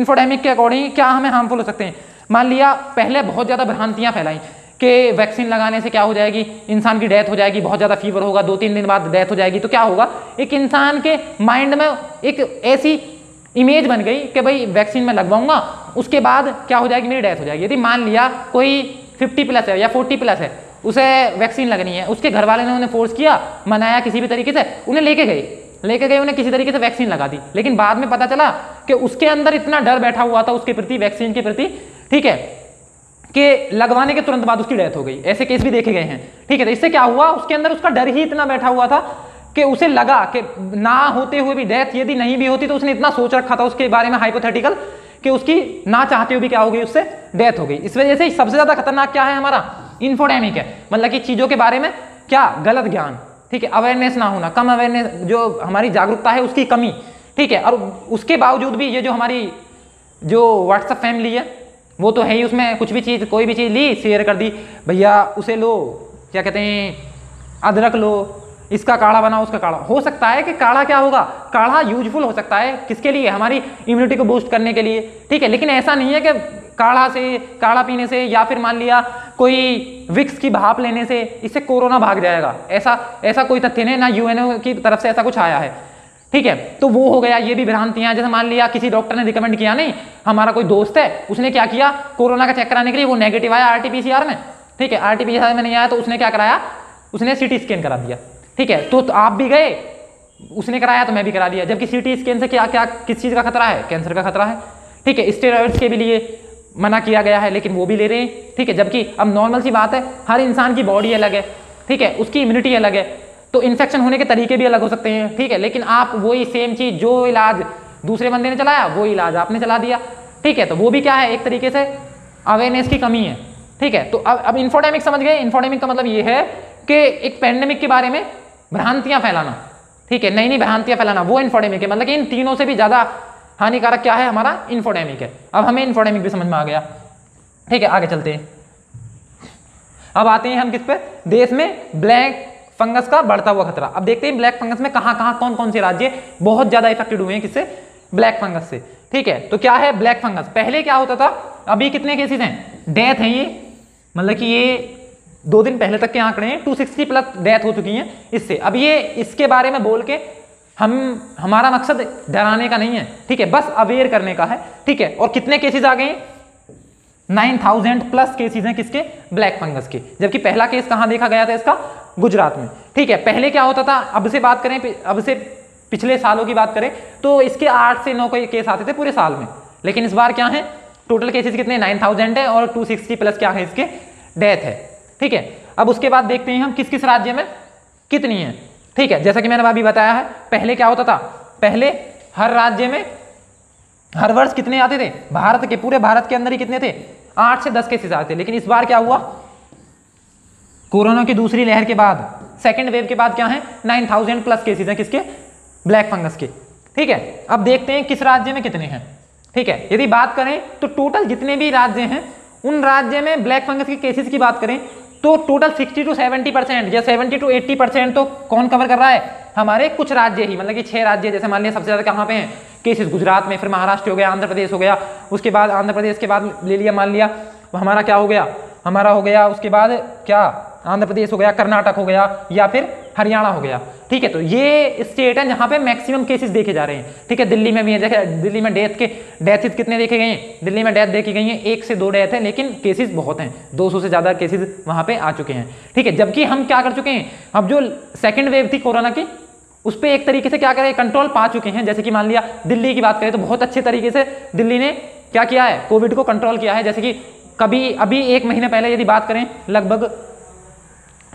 इन्फोडेमिक के अकॉर्डिंग क्या हमें हार्मफुल हो सकते हैं। मान लिया पहले बहुत ज़्यादा भ्रांतियाँ फैलाई कि वैक्सीन लगाने से क्या हो जाएगी, इंसान की डेथ हो जाएगी, बहुत ज़्यादा फीवर होगा, दो तीन दिन बाद डेथ हो जाएगी, तो क्या होगा, एक इंसान के माइंड में एक ऐसी इमेज बन गई कि भाई वैक्सीन मैं लगवाऊंगा उसके बाद क्या हो जाएगी, मेरी डेथ हो जाएगी। यदि मान लिया कोई फिफ्टी प्लस है या फोर्टी प्लस है, उसे वैक्सीन लगनी है, उसके घर वाले ने उन्हें फोर्स किया, मनाया किसी भी तरीके से, उन्हें लेके गए लेके गए उन्हें किसी तरीके से वैक्सीन लगा दी, लेकिन बाद में पता चला कि उसके अंदर इतना डर बैठा हुआ था उसके प्रति, वैक्सीन के प्रति, ठीक है, कि लगवाने के तुरंत बाद उसकी डेथ हो गई, ऐसे केस भी देखे गए हैं, ठीक है। तो इससे क्या हुआ, उसके अंदर उसका डर ही इतना बैठा हुआ था कि उसे लगा कि ना होते हुए भी डेथ यदि नहीं भी होती तो उसने इतना सोच रखा था उसके बारे में हाइपोथेटिकल कि उसकी ना चाहते हुए भी क्या हो गई, उससे डेथ हो गई। इस वजह से सबसे ज़्यादा खतरनाक क्या है हमारा, इन्फोडेमिक है, मतलब कि चीज़ों के बारे में क्या गलत ज्ञान, ठीक है, अवेयरनेस ना होना, कम अवेयरनेस, जो हमारी जागरूकता है उसकी कमी, ठीक है। और उसके बावजूद भी ये जो हमारी जो व्हाट्सएप फैमिली है वो तो है ही, उसमें कुछ भी चीज़, कोई भी चीज़ ली शेयर कर दी, भैया उसे लो, क्या कहते हैं, अदरक लो, इसका काढ़ा बनाओ, उसका काढ़ा, हो सकता है कि काढ़ा क्या होगा, काढ़ा यूजफुल हो सकता है किसके लिए, हमारी इम्यूनिटी को बूस्ट करने के लिए, ठीक है, लेकिन ऐसा नहीं है कि काढ़ा से, काढ़ा पीने से या फिर मान लिया कोई विक्स की भाप लेने से इससे कोरोना भाग जाएगा, ऐसा ऐसा कोई तथ्य नहीं, ना यूएनओ की तरफ से ऐसा कुछ आया है, ठीक है। तो वो हो गया, ये भी भ्रांतियां, जैसे मान लिया किसी डॉक्टर ने रिकमेंड किया, नहीं हमारा कोई दोस्त है, उसने क्या किया, कोरोना का चेक कराने के लिए वो नेगेटिव आया R T P C R में, ठीक है, R T P C R में नहीं आया तो उसने क्या कराया, उसने सिटी स्कैन करा दिया, ठीक है, तो, तो आप भी गए, उसने कराया तो मैं भी करा दिया, जबकि सिटी स्कैन से क्या क्या किस चीज़ का खतरा है, कैंसर का खतरा है, ठीक है, स्टेरॉइड्स के भी लिए मना किया गया है लेकिन वो भी ले रहे हैं, ठीक है, जबकि अब नॉर्मल सी बात है, हर इंसान की बॉडी अलग है, ठीक है, उसकी इम्यूनिटी अलग है, तो इन्फेक्शन होने के तरीके भी अलग हो सकते हैं, ठीक है, लेकिन आप वही सेम चीज़, जो इलाज दूसरे बंदे ने चलाया वो इलाज आपने चला दिया, ठीक है, तो वो भी क्या है, एक तरीके से अवेयरनेस की कमी है, ठीक है। तो अब अब इन्फोडेमिक समझ गए, इन्फोडेमिक का मतलब ये है कि एक पैंडेमिक के बारे में भ्रांतियाँ फैलाना, ठीक है, नई नई भ्रांतियाँ फैलाना, वो इन्फोडेमिक है, मतलब कि इन तीनों से भी ज़्यादा हानिकारक क्या है हमारा, इन्फोडेमिक है। अब हमें इन्फोडेमिक भी समझ में आ गया। ठीक है, आगे चलते हैं। अब आते हैं हम किस पे, देश में ब्लैक फंगस का बढ़ता हुआ खतरा। अब देखते हैं ब्लैक फंगस में कहां कहां कौन कौन से राज्य बहुत ज्यादा इफेक्टेड हुए हैं किससे, ब्लैक फंगस से। ठीक है, तो क्या है ब्लैक फंगस, पहले क्या होता था, अभी कितने केसेस हैं, डेथ हैं ये, मतलब कि ये दो दिन पहले तक के आंकड़े हैं, दो सौ साठ प्लस डेथ हो चुकी हैं इससे। अब ये इसके बारे में बोल के हम, हमारा मकसद डराने का नहीं है, ठीक है, बस अवेयर करने का है। ठीक है, और कितने केसेस आ गए, नौ हज़ार प्लस केसेस हैं किसके, ब्लैक फंगस के, जबकि पहला केस कहाँ देखा गया था इसका, गुजरात में। ठीक है, पहले क्या होता था, अब से बात करें, अब से पिछले सालों की बात करें तो इसके आठ से नौ केस आते थे पूरे साल में, लेकिन इस बार क्या है टोटल केसेस कितने, नौ हज़ार है और दो सौ साठ प्लस क्या है इसके, डेथ है। ठीक है, अब उसके बाद देखते हैं हम किस किस राज्य में कितनी है। ठीक है, जैसा कि मैंने अभी बताया है, पहले क्या होता था, पहले हर राज्य में हर वर्ष कितने आते थे, भारत के पूरे भारत के अंदर ही कितने थे, आठ से दस केसेस आते थे। लेकिन इस बार क्या हुआ, कोरोना की दूसरी लहर के बाद, सेकेंड वेव के बाद क्या है, नाइन थाउजेंड प्लस केसेस हैं किसके, ब्लैक फंगस के। ठीक है, अब देखते हैं किस राज्य में कितने हैं। ठीक है, यदि बात करें तो टोटल जितने भी राज्य हैं उन राज्य में ब्लैक फंगस के केसेस की बात करें तो टोटल साठ टू सत्तर परसेंट या सत्तर टू अस्सी परसेंट तो कौन कवर कर रहा है, हमारे कुछ राज्य ही, मतलब कि छह राज्य, जैसे मान लिया सबसे ज्यादा कहाँ पे हैं केसेस, गुजरात में, फिर महाराष्ट्र हो गया, आंध्र प्रदेश हो गया, उसके बाद आंध्र प्रदेश के बाद ले लिया मान लिया हमारा क्या हो गया, हमारा हो गया उसके बाद क्या, आंध्र प्रदेश हो गया, कर्नाटक हो गया या फिर हरियाणा हो गया। ठीक है, तो ये स्टेट है जहाँ पे मैक्सिमम केसेस देखे जा रहे हैं। ठीक है, दिल्ली में भी है, देखिए दिल्ली में डेथ के डेथ कितने देखे गए हैं, दिल्ली में डेथ देखी गई हैं एक से दो डेथ है, लेकिन केसेस बहुत हैं, दो सौ से ज़्यादा केसेस वहाँ पे आ चुके हैं। ठीक है, जबकि हम क्या कर चुके हैं, अब जो सेकेंड वेव थी कोरोना की उस पर एक तरीके से क्या करें, कंट्रोल पा चुके हैं। जैसे कि मान लिया दिल्ली की बात करें तो बहुत अच्छे तरीके से दिल्ली ने क्या किया है, कोविड को कंट्रोल किया है। जैसे कि कभी अभी एक महीने पहले यदि बात करें, लगभग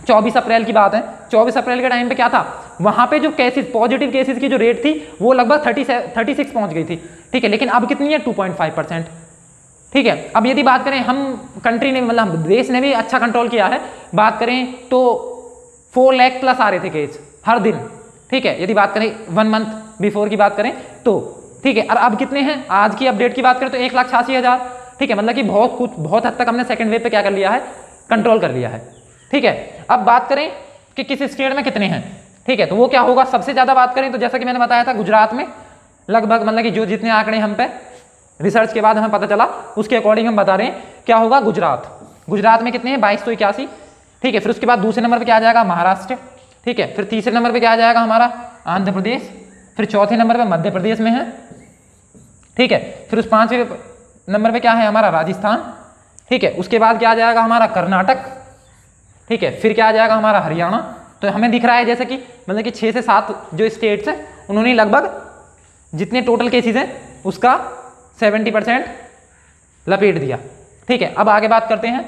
चौबीस अप्रैल की बात है, चौबीस अप्रैल के टाइम पे क्या था, वहाँ पे जो केसेस पॉजिटिव केसेस की जो रेट थी वो लगभग थर्टी थर्टी सिक्स पहुँच गई थी। ठीक है, लेकिन अब कितनी है, दो पॉइंट फाइव परसेंट। ठीक है, अब यदि बात करें हम कंट्री ने, मतलब देश ने भी अच्छा कंट्रोल किया है। बात करें तो फोर लाख प्लस आ रहे थे केस हर दिन। ठीक है, यदि बात करें वन मंथ बिफोर की बात करें तो ठीक है, और अब कितने हैं आज की अपडेट की बात करें तो एक लाख छियासी हज़ार। ठीक है, मतलब कि बहुत कुछ बहुत हद तक हमने सेकेंड वेव पर क्या कर लिया है, कंट्रोल कर लिया है। ठीक है, अब बात करें कि किस स्टेट में कितने हैं। ठीक है, तो वो क्या होगा, सबसे ज़्यादा बात करें तो जैसा कि मैंने बताया था गुजरात में लगभग, मतलब कि जो जितने आंकड़े हम पे रिसर्च के बाद हमें पता चला उसके अकॉर्डिंग हम बता रहे हैं क्या होगा, गुजरात गुजरात में कितने हैं बाईस सौ इक्यासी। ठीक है, फिर उसके बाद दूसरे नंबर पर क्या आ जाएगा महाराष्ट्र। ठीक है, फिर तीसरे नंबर पर क्या आ जाएगा हमारा आंध्र प्रदेश, फिर चौथे नंबर पर मध्य प्रदेश में है। ठीक है, फिर उस पाँचवें नंबर पर क्या है हमारा राजस्थान। ठीक है, उसके बाद क्या आ जाएगा हमारा कर्नाटक। ठीक है, फिर क्या आ जाएगा हमारा हरियाणा। तो हमें दिख रहा है जैसे कि मतलब कि छः से सात जो स्टेट्स हैं उन्होंने लगभग जितने टोटल केसेस हैं उसका सत्तर परसेंट लपेट दिया। ठीक है, अब आगे बात करते हैं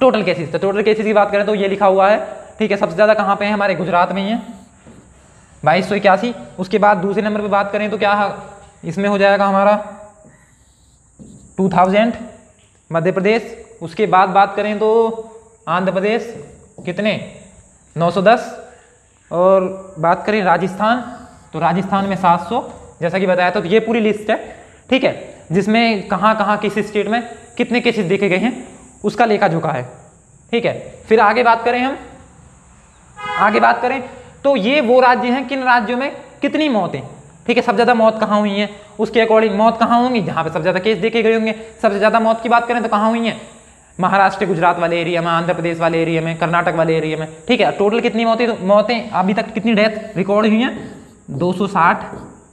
टोटल केसेस। तो टोटल केसेस की बात करें तो ये लिखा हुआ है। ठीक है, सबसे ज़्यादा कहाँ पे है हमारे गुजरात में ही है बाईस सौ इक्यासी। उसके बाद दूसरे नंबर पर बात करें तो क्या इसमें हो जाएगा हमारा टू थाउजेंड मध्य प्रदेश। उसके बाद बात करें तो आंध्र प्रदेश कितने नौ सौ दस, और बात करें राजस्थान तो राजस्थान में सात सौ, जैसा कि बताया था। तो ये पूरी लिस्ट है। ठीक है, जिसमें कहाँ कहाँ किस स्टेट में कितने केसेस देखे गए हैं उसका लेखा जोखा है। ठीक है, फिर आगे बात करें हम आगे बात करें तो ये वो राज्य हैं किन राज्यों में कितनी मौतें। ठीक है, सबसे ज़्यादा मौत कहाँ हुई हैं उसके अकॉर्डिंग, मौत कहाँ होंगी जहाँ पर सबसे ज़्यादा केस देखे गए होंगे। सबसे ज़्यादा मौत की बात करें तो कहाँ हुई हैं, महाराष्ट्र गुजरात वाले एरिया में, आंध्र प्रदेश वाले एरिया में, कर्नाटक वाले एरिया में। ठीक है, टोटल कितनी मौतें मौतें अभी तक कितनी डेथ रिकॉर्ड हुई हैं, दो सौ साठ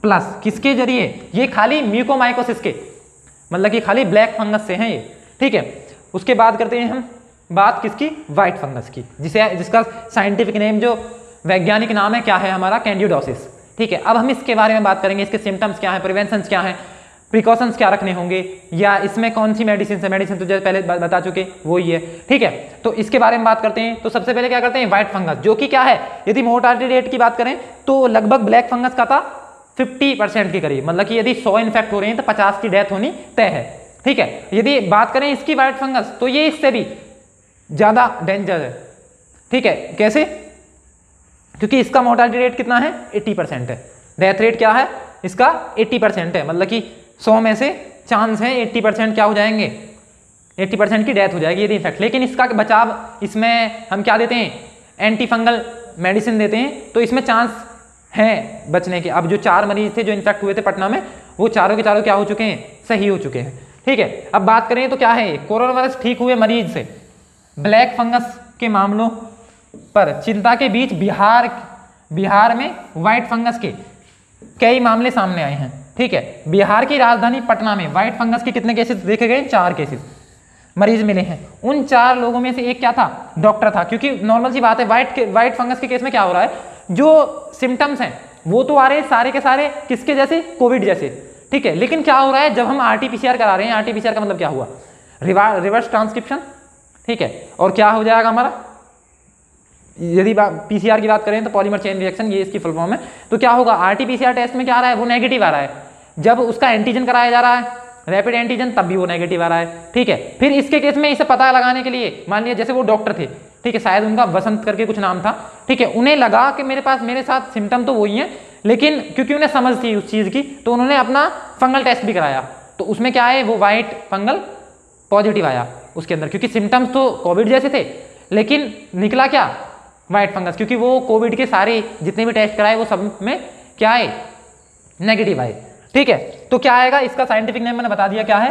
प्लस। किसके जरिए, ये खाली मीकोमाइकोसिस के, मतलब कि खाली ब्लैक फंगस से हैं ये। ठीक है, उसके बाद करते हैं हम बात किसकी, वाइट फंगस की, जिसे जिसका साइंटिफिक नेम जो वैज्ञानिक नाम है क्या है हमारा, कैंडिडियोसिस। ठीक है, अब हम इसके बारे में बात करेंगे, इसके सिम्टम्स क्या हैं, प्रिवेंशन क्या हैं, प्रिकॉशंस क्या रखने होंगे, या इसमें कौन सी मेडिसिन है। मेडिसिन तो जैसे पहले बता चुके वो ही है। ठीक है, तो इसके बारे में बात करते हैं। तो सबसे पहले क्या करते हैं, वाइट फंगस, जो कि क्या है, यदि मोर्टालिटी रेट की बात करें तो लगभग ब्लैक फंगस का था पचास परसेंट के करीब, मतलब कि यदि सौ इन्फेक्ट हो रहे हैं तो पचास की डेथ होनी तय है। ठीक है, यदि बात करें इसकी वाइट फंगस तो ये इससे भी ज़्यादा डेंजर है। ठीक है, कैसे, क्योंकि इसका मोर्टालिटी रेट कितना है, एट्टी परसेंट है। डेथ रेट क्या है इसका, एट्टी परसेंट है, मतलब कि सौ में से चांस है अस्सी परसेंट क्या हो जाएंगे अस्सी परसेंट की डेथ हो जाएगी यदि इन्फेक्ट। लेकिन इसका बचाव इसमें हम क्या देते हैं, एंटी फंगल मेडिसिन देते हैं, तो इसमें चांस हैं बचने के। अब जो चार मरीज थे जो इन्फेक्ट हुए थे पटना में, वो चारों के चारों क्या हो चुके हैं, सही हो चुके हैं। ठीक है, अब बात करें तो क्या है, कोरोना वायरस ठीक हुए मरीज से ब्लैक फंगस के मामलों पर चिंता के बीच बिहार बिहार में व्हाइट फंगस के कई मामले सामने आए हैं। ठीक है, बिहार की राजधानी पटना में व्हाइट फंगस के कितने केसेस देखे गए, चार केसेस मरीज मिले हैं। उन चार लोगों में से एक क्या था, डॉक्टर था, क्योंकि नॉर्मल सी बात है व्हाइट व्हाइट फंगस के केस में क्या हो रहा है, जो सिम्टम्स हैं वो तो आ रहे हैं सारे के सारे किसके जैसे, कोविड जैसे। ठीक है, लेकिन क्या हो रहा है, जब हम R T P C R करा रहे हैं, R T P C R का मतलब क्या हुआ, रिवर्स ट्रांसक्रिप्शन। ठीक है, और क्या हो जाएगा हमारा, यदि पीसीआर की बात करें तो पॉलीमर चेन रिएक्शन, ये इसकी फुल फॉर्म है। तो क्या होगा, आरटीपीसीआर टेस्ट में क्या आ रहा है, वो नेगेटिव आ रहा है, जब उसका एंटीजन कराया जा रहा है रैपिड एंटीजन तब भी वो नेगेटिव आ रहा है। ठीक है, फिर इसके केस में इसे पता लगाने के लिए मान लिया जैसे वो डॉक्टर थे, ठीक है, शायद उनका वसंत करके कुछ नाम था। ठीक है, उन्हें लगा कि मेरे पास मेरे साथ सिम्टम तो वही है, लेकिन क्योंकि उन्हें समझ थी उस चीज़ की तो उन्होंने अपना फंगल टेस्ट भी कराया, तो उसमें क्या है, वो वाइट फंगल पॉजिटिव आया उसके अंदर, क्योंकि सिम्टम्स तो कोविड जैसे थे लेकिन निकला क्या, वाइट फंगस, क्योंकि वो कोविड के सारे जितने भी टेस्ट कराए वो सब में क्या है, नेगेटिव आए। ठीक है, तो क्या आएगा, इसका साइंटिफिक नेम मैंने बता दिया क्या है,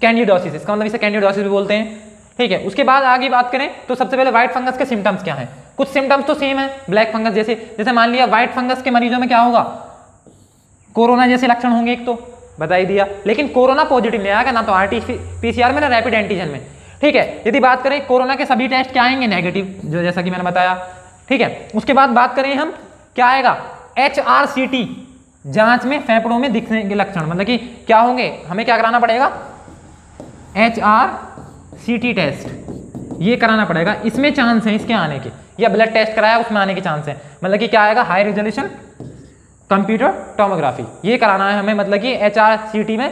कैंडिडियोसिस, इसका मतलब इसे कैंडिडियोसिस भी बोलते हैं। ठीक है, उसके बाद आगे बात करें तो सबसे पहले व्हाइट फंगस के सिम्टम्स क्या हैं, कुछ सिम्टम्स तो सेम है ब्लैक फंगस जैसे, जैसे मान लिया व्हाइट फंगस के मरीजों में क्या होगा, कोरोना जैसे लक्षण होंगे, एक तो बता ही दिया, लेकिन कोरोना पॉजिटिव नहीं आएगा, ना तो R T P C R में ना रैपिड एंटीजन में। ठीक है, यदि बात करें कोरोना के सभी टेस्ट क्या आएंगे, नेगेटिव, जो जैसा कि मैंने बताया। ठीक है, उसके बाद बात करें हम क्या आएगा, एच आर सी टी जाँच में फेफड़ों में दिखने के लक्षण, मतलब कि क्या होंगे, हमें क्या कराना पड़ेगा, H R C T test ये कराना पड़ेगा, इसमें चांस है इसके आने के, या ब्लड टेस्ट कराया उसमें आने के चांस है, मतलब कि क्या आएगा, हाई रेजोल्यूशन कंप्यूटर टोमोग्राफी, ये कराना है हमें, मतलब कि एच आर सी टी में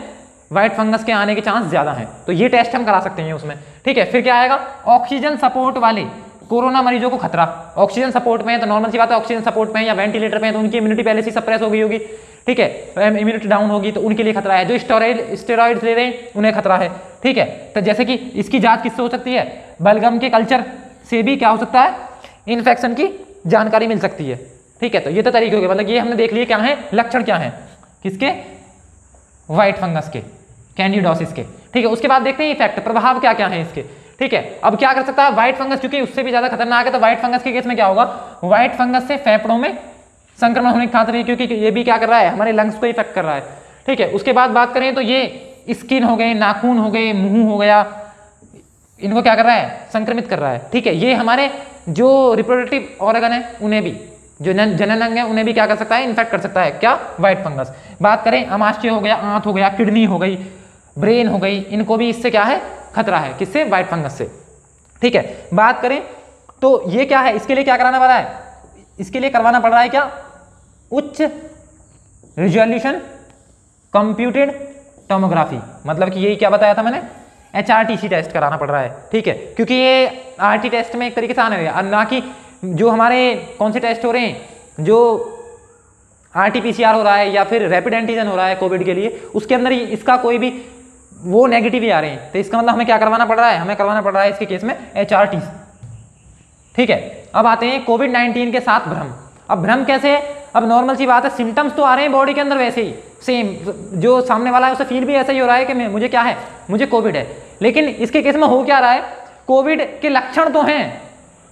व्हाइट फंगस के आने के चांस ज़्यादा हैं, तो ये टेस्ट हम करा सकते हैं उसमें। ठीक है, फिर क्या आएगा, ऑक्सीजन सपोर्ट वाले कोरोना मरीजों को खतरा, ऑक्सीजन सपोर्ट में है तो नॉर्मल सी बात है, ऑक्सीजन सपोर्ट में या वेंटिलेटर पे है तो उनकी इम्यूनिटी पहले से सप्रेस हो गई होगी। ठीक है, इम्यूनिटी डाउन होगी तो उनके लिए खतरा है, जो स्टेरॉइड स्टेरॉइड्स ले रहे हैं उन्हें खतरा है। ठीक है, तो जैसे कि इसकी जाँच किससे हो सकती है, बलगम के कल्चर से भी क्या हो सकता है, इन्फेक्शन की जानकारी मिल सकती है। ठीक है, तो ये तो तरीके हो गए, मतलब ये हमने देख लिए क्या है, लक्षण क्या है किसके, व्हाइट फंगस के, कैंडिडोसिस के। ठीक है, उसके बाद देखते हैं इफेक्ट, प्रभाव क्या क्या है इसके। ठीक है, अब क्या कर सकता है व्हाइट फंगस, क्योंकि उससे भी ज्यादा खतरनाक है, तो व्हाइट फंगस के केस में क्या होगा, व्हाइट फंगस से फेफड़ों में संक्रमण होने की खातिर, क्योंकि ये भी क्या कर रहा है, हमारे लंग्स को इफेक्ट कर रहा है। ठीक है, उसके बाद बात करें तो ये स्किन हो गए, नाखून हो गए, मुंह हो गया, इनको क्या कर रहा है, संक्रमित कर रहा है। ठीक है, ये हमारे जो रिप्रोडक्टिव ऑर्गन है उन्हें भी, जो जनन अंग है उन्हें भी क्या कर सकता है, इन्फेक्ट कर सकता है, क्या, व्हाइट फंगस। बात करें अमाशय हो गया, आंत हो गया, किडनी हो गई, ब्रेन हो गई, इनको भी इससे क्या है, खतरा है, किससे, व्हाइट फंगस से। ठीक है, बात करें तो ये क्या है, इसके लिए क्या कराना पड़ रहा है, इसके लिए करवाना पड़ रहा है क्या, उच्च रिजोल्यूशन कंप्यूटेड टोमोग्राफी, मतलब कि यही क्या बताया था मैंने, H R T C test कराना पड़ रहा है। ठीक है, क्योंकि ये आर टी टेस्ट में एक तरीके से आने लगे, ना कि जो हमारे कौन से टेस्ट हो रहे हैं, जो R T P C R हो रहा है या फिर रैपिड एंटीजन हो रहा है कोविड के लिए, उसके अंदर इसका कोई भी वो नेगेटिव ही आ रहे हैं, तो इसका मतलब हमें क्या करवाना पड़ रहा है, हमें करवाना पड़ रहा है इसके केस में एच आर टी। ठीक है, अब आते हैं कोविड नाइन्टीन के साथ भ्रम। अब भ्रम कैसे है, अब नॉर्मल सी बात है सिम्टम्स तो आ रहे हैं बॉडी के अंदर वैसे ही सेम, जो सामने वाला है उसे फील भी ऐसा ही हो रहा है कि मुझे क्या है, मुझे कोविड है, लेकिन इसके केस में हो क्या रहा है, कोविड के लक्षण तो हैं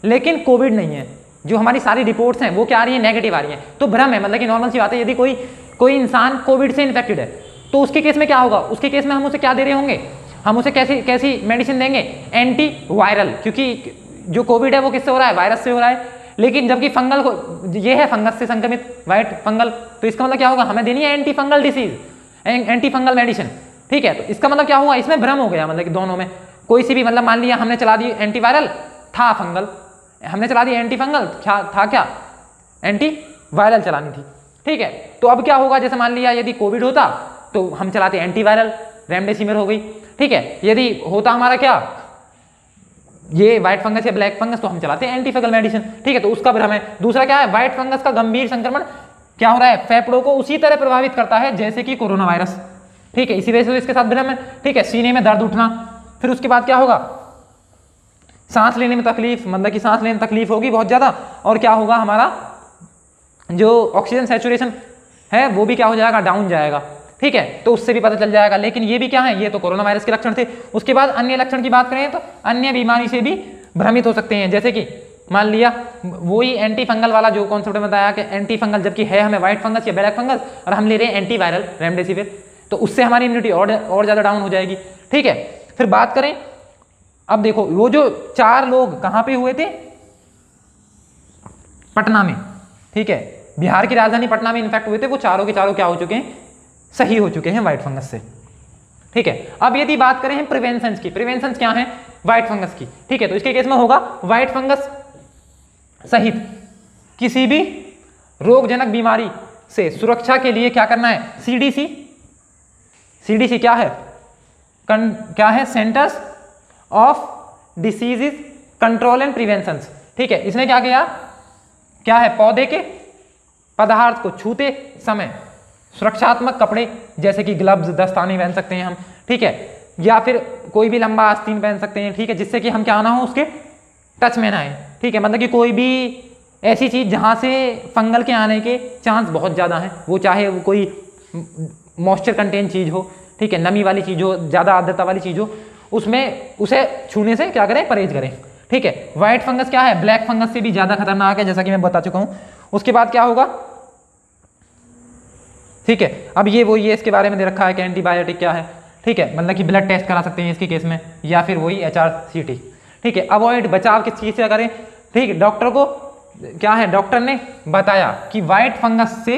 लेकिन कोविड नहीं है, जो हमारी सारी रिपोर्ट्स हैं वो क्या आ रही है, नेगेटिव आ रही है, तो भ्रम है, मतलब कि नॉर्मल सी बात है, यदि कोई कोई इंसान कोविड से इन्फेक्टेड है तो उसके केस में क्या होगा, उसके केस में हम उसे क्या दे रहे होंगे, हम उसे कैसी कैसी मेडिसिन देंगे, एंटी वायरल, क्योंकि जो कोविड है वो किससे हो रहा है, वायरस से हो रहा है, लेकिन जबकि फंगल को ये है फंगस से संक्रमित वाइट फंगल, तो इसका मतलब क्या होगा, हमें देनी है anti fungal disease, anti fungal medicine. ठीक है, तो इसका मतलब क्या हुआ, इसमें भ्रम हो गया, मतलब कि दोनों में कोई सी भी, मतलब मान लिया हमने चला दी एंटी वायरल, था फंगल, हमने चला दी एंटी फंगल, क्या था, क्या एंटी वायरल चलानी थी। ठीक है, तो अब क्या होगा, जैसे मान लिया यदि कोविड होता तो हम चलाते एंटी वायरल, रेमडेसिविर हो गई। ठीक है, यदि होता हमारा क्या ये व्हाइट फंगस या ब्लैक फंगस, तो हम चलाते हैं एंटी फंगल मेडिसिन। ठीक है, तो उसका भ्रम है। दूसरा क्या है, व्हाइट फंगस का गंभीर संक्रमण क्या हो रहा है, फेफड़ों को उसी तरह प्रभावित करता है जैसे कि कोरोना वायरस। ठीक है, इसी वजह से इसके साथ भ्रम है। ठीक है, सीने में दर्द उठना, फिर उसके बाद क्या होगा, सांस लेने में तकलीफ, मतलब कि सांस लेने में तकलीफ होगी बहुत ज़्यादा, और क्या होगा हमारा जो ऑक्सीजन सैचुरेशन है वो भी क्या हो जाएगा, डाउन जाएगा। ठीक है, तो उससे भी पता चल जाएगा। लेकिन ये भी क्या है, ये तो कोरोना वायरस के लक्षण थे। उसके बाद अन्य लक्षण की बात करें तो अन्य बीमारी से भी भ्रमित हो सकते हैं, जैसे कि मान लिया वही एंटी फंगल वाला जो कॉन्सेप्ट बताया कि एंटी फंगल, जबकि है हमें व्हाइट फंगस या ब्लैक फंगस और हम ले रहे हैं एंटी वायरल रेमडेसिविर, तो उससे हमारी इम्यूनिटी और और ज़्यादा डाउन हो जाएगी। ठीक है, फिर बात करें, अब देखो वो जो चार लोग कहाँ पे हुए थे, पटना में। ठीक है, बिहार की राजधानी पटना में इन्फेक्ट हुए थे, वो चारों के चारों क्या हो चुके हैं, सही हो चुके हैं व्हाइट फंगस से। ठीक है, अब यदि बात करें हम प्रिवेंशन की, प्रिवेंशन क्या है, व्हाइट फंगस की। ठीक है, तो इसके केस में होगा व्हाइट फंगस सहित किसी भी रोगजनक बीमारी से सुरक्षा के लिए क्या करना है, सीडीसी, सीडीसी क्या है, कन, क्या है centres of diseases control and prevention. ठीक है, इसने क्या किया, क्या है, पौधे के पदार्थ को छूते समय सुरक्षात्मक कपड़े जैसे कि ग्लव्स, दस्ताने पहन सकते हैं हम। ठीक है, या फिर कोई भी लंबा आस्तीन पहन सकते हैं। ठीक है, जिससे कि हम क्या ना हो उसके टच में ना आए। ठीक है, मतलब कि कोई भी ऐसी चीज़ जहाँ से फंगल के आने के चांस बहुत ज़्यादा हैं, वो चाहे वो कोई मॉइस्चर कंटेन चीज़ हो, ठीक है, नमी वाली चीज़ हो, ज़्यादा आर्द्रता वाली चीज़ हो, उसमें उसे छूने से क्या करें, परहेज करें। ठीक है, व्हाइट फंगस क्या है, ब्लैक फंगस से भी ज़्यादा खतरनाक है, जैसा कि मैं बता चुका हूँ। उसके बाद क्या होगा, ठीक है, अब ये वो ये इसके बारे में दे रखा है कि एंटीबायोटिक क्या है। ठीक है, मतलब कि ब्लड टेस्ट करा सकते हैं इसके केस में, या फिर वही एच आर सी टी। ठीक है, अवॉइड, बचाव किस चीज़ से करें। ठीक है, डॉक्टर को क्या है, डॉक्टर ने बताया कि वाइट फंगस से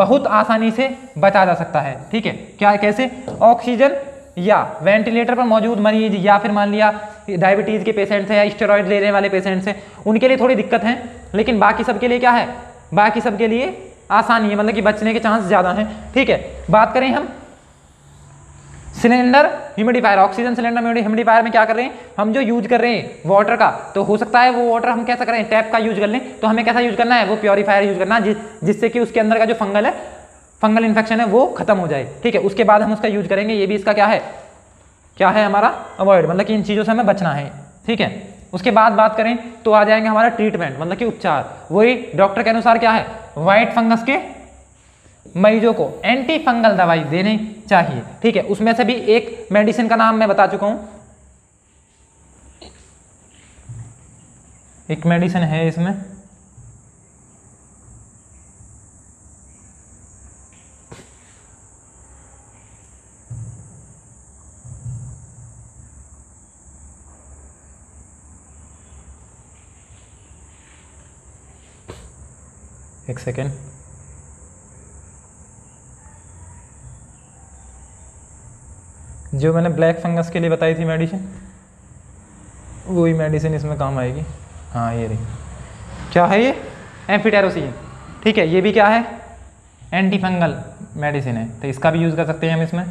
बहुत आसानी से बचा जा सकता है। ठीक है, क्या कैसे, ऑक्सीजन या वेंटिलेटर पर मौजूद मरीज, या फिर मान लिया डायबिटीज़ के पेशेंट्स हैं या स्टेरॉयड लेने वाले पेशेंट्स हैं, उनके लिए थोड़ी दिक्कत है, लेकिन बाकी सबके लिए क्या है, बाकी सबके लिए आसानी है, मतलब कि बचने के चांस ज़्यादा हैं। ठीक है, बात करें हम cylinder humidifier, oxygen cylinder humidifier में क्या कर रहे हैं, हम जो यूज कर रहे हैं वाटर का, तो हो सकता है वो वाटर हम कैसा करें, टैप का यूज कर लें, तो हमें कैसा यूज करना है, वो प्योरीफायर यूज करना है, जि, जिससे कि उसके अंदर का जो फंगल है, फंगल इन्फेक्शन है वो खत्म हो जाए। ठीक है, उसके बाद हम उसका यूज करेंगे। ये भी इसका क्या है, क्या है हमारा अवॉइड, मतलब कि इन चीज़ों से हमें बचना है। ठीक है, उसके बाद बात करें तो आ जाएंगे हमारा ट्रीटमेंट, मतलब कि उपचार, वही डॉक्टर के अनुसार क्या है, वाइट फंगस के मरीजों को एंटी फंगल दवाई देनी चाहिए। ठीक है, उसमें से भी एक मेडिसिन का नाम मैं बता चुका हूं, एक मेडिसिन है इसमें, एक सेकेंड, जो मैंने ब्लैक फंगस के लिए बताई थी मेडिसिन, वही मेडिसिन इसमें काम आएगी। हाँ, ये रही, क्या है ये, एम्फोटेरिसिन। ठीक है, ये भी क्या है, एंटी फंगल मेडिसिन है, तो इसका भी यूज़ कर सकते हैं हम इसमें।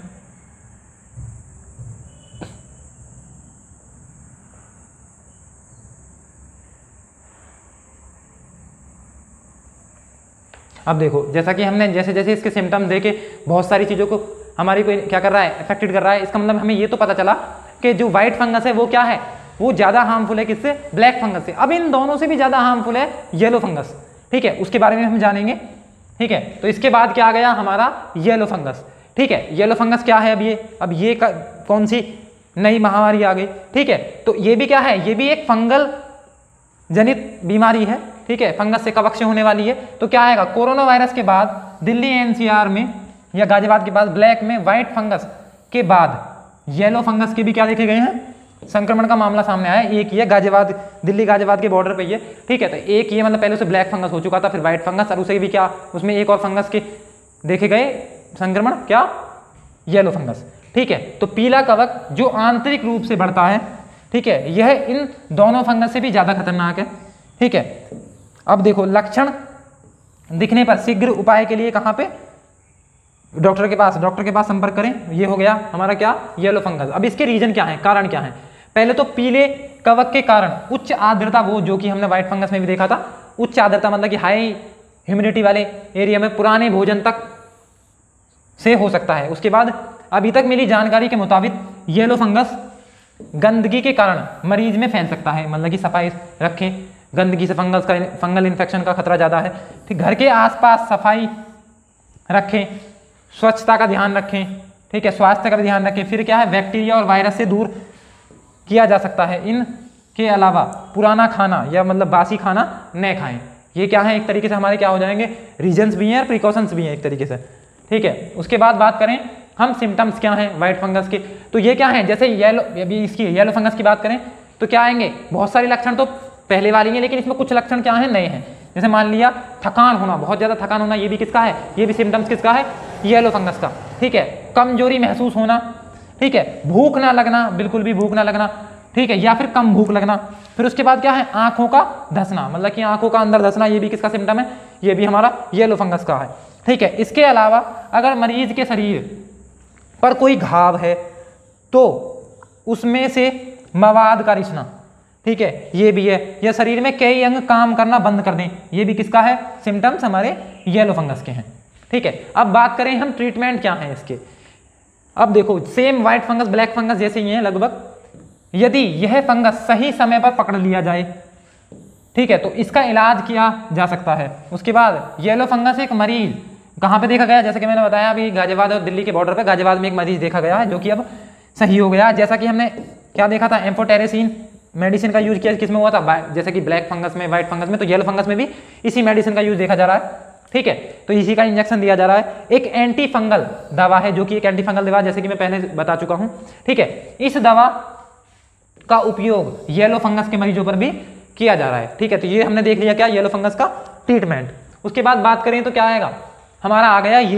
अब देखो, जैसा कि हमने जैसे जैसे इसके सिम्टम्स देखे, बहुत सारी चीज़ों को हमारी कोई क्या कर रहा है, अफेक्टेड कर रहा है। इसका मतलब हमें ये तो पता चला कि जो वाइट फंगस है वो क्या है, वो ज़्यादा हार्मफुल है किससे, ब्लैक फंगस से। अब इन दोनों से भी ज़्यादा हार्मफुल है येलो फंगस। ठीक है, उसके बारे में हम जानेंगे। ठीक है, तो इसके बाद क्या आ गया हमारा येलो फंगस। ठीक है, येलो फंगस क्या है, अब ये अब ये कौन सी नई महामारी आ गई। ठीक है, तो ये भी क्या है, ये भी एक फंगल जनित बीमारी है। ठीक है, फंगस से कवक से होने वाली है। तो क्या आएगा, कोरोना वायरस के बाद दिल्ली एनसीआर में या गाजियाबाद के पास ब्लैक में व्हाइट फंगस के बाद येलो फंगस के भी क्या देखे गए हैं, संक्रमण का मामला सामने आया। एक ये गाजियाबाद, दिल्ली गाजियाबाद के बॉर्डर पे ये। ठीक है, तो एक ये मतलब पहले से ब्लैक फंगस हो चुका था, फिर व्हाइट फंगस, और उसे भी क्या उसमें एक और फंगस के देखे गए संक्रमण, क्या येलो फंगस। ठीक है, तो पीला कवक जो आंतरिक रूप से बढ़ता है, ठीक है, यह इन दोनों फंगस से भी ज़्यादा खतरनाक है। ठीक है, अब देखो, लक्षण दिखने पर शीघ्र उपाय के लिए कहाँ पर, डॉक्टर के पास डॉक्टर के पास संपर्क करें। ये हो गया हमारा क्या, येलो फंगस। अब इसके रीजन क्या है, कारण क्या है। पहले तो पीले कवक के कारण उच्च आर्द्रता, वो जो कि हमने व्हाइट फंगस में भी देखा था, उच्च आर्द्रता मतलब कि हाई ह्यूमिडिटी वाले एरिया में पुराने भोजन तक से हो सकता है। उसके बाद अभी तक मिली जानकारी के मुताबिक येलो फंगस गंदगी के कारण मरीज में फैल सकता है, मतलब कि सफाई रखें, गंदगी से फंगस का फंगल इन्फेक्शन का खतरा ज़्यादा है। ठीक, घर के आसपास सफाई रखें, स्वच्छता का ध्यान रखें, ठीक है, स्वास्थ्य का भी ध्यान रखें। फिर क्या है, बैक्टीरिया और वायरस से दूर किया जा सकता है। इनके अलावा पुराना खाना या मतलब बासी खाना न खाएं। ये क्या है, एक तरीके से हमारे क्या हो जाएंगे, रीजन्स भी हैं और प्रिकॉशंस भी हैं एक तरीके से। ठीक है, उसके बाद बात करें हम सिम्टम्स क्या हैं वाइट फंगस के, तो ये क्या है, जैसे येलो, अभी इसकी येलो फंगस की बात करें तो क्या आएंगे, बहुत सारे लक्षण तो पहले वाली हैं, लेकिन इसमें कुछ लक्षण क्या हैं नए हैं। जैसे मान लिया थकान होना, बहुत ज़्यादा थकान होना, ये भी किसका है, ये भी सिम्टम्स किसका है, येलो फंगस का। ठीक है, कमजोरी महसूस होना, ठीक है, भूख ना लगना, बिल्कुल भी भूख ना लगना, ठीक है, या फिर कम भूख लगना। फिर उसके बाद क्या है, आंखों का धसना, मतलब कि आंखों का अंदर धसना, ये भी किसका सिम्टम है, ये भी हमारा येलो फंगस का है। ठीक है, इसके अलावा अगर मरीज के शरीर पर कोई घाव है तो उसमें से मवाद का रिसना, ठीक है, ये भी है, या शरीर में कई अंग काम करना बंद कर दें, ये भी किसका है, सिम्टम्स हमारे येलो फंगस के हैं। ठीक है, अब बात करें हम ट्रीटमेंट क्या है इसके। अब देखो, same white fungus black fungus जैसे ही है लगभग, यदि यह फंगस सही समय पर पकड़ लिया जाए, ठीक है, तो इसका इलाज किया जा सकता है। उसके बाद येलो फंगस एक मरीज कहाँ पे देखा गया, जैसे कि मैंने बताया अभी गाजियाबाद और दिल्ली के बॉर्डर पे गाजियाबाद में एक मरीज देखा गया है, जो कि अब सही हो गया। जैसा कि हमने क्या देखा था, एम्फोटेरिसिन मेडिसिन का यूज़ किया, किस में हुआ था, जैसे कि ब्लैक फंगस में, वाइट फंगस में, तो येलो फंगस में भी इसी मेडिसिन का यूज़ देखा जा रहा है। ठीक है, तो इसी का इंजेक्शन दिया जा रहा है। एक एंटी फंगल दवा है, जो कि एक एंटी फंगल दवा जैसे कि मैं पहले बता चुका हूँ। ठीक है, इस दवा का उपयोग येलो फंगस के मरीजों पर भी किया जा रहा है। ठीक है, तो ये हमने देख लिया क्या, येलो फंगस का ट्रीटमेंट। उसके बाद बात करें तो क्या आएगा, हमारा आ गया ये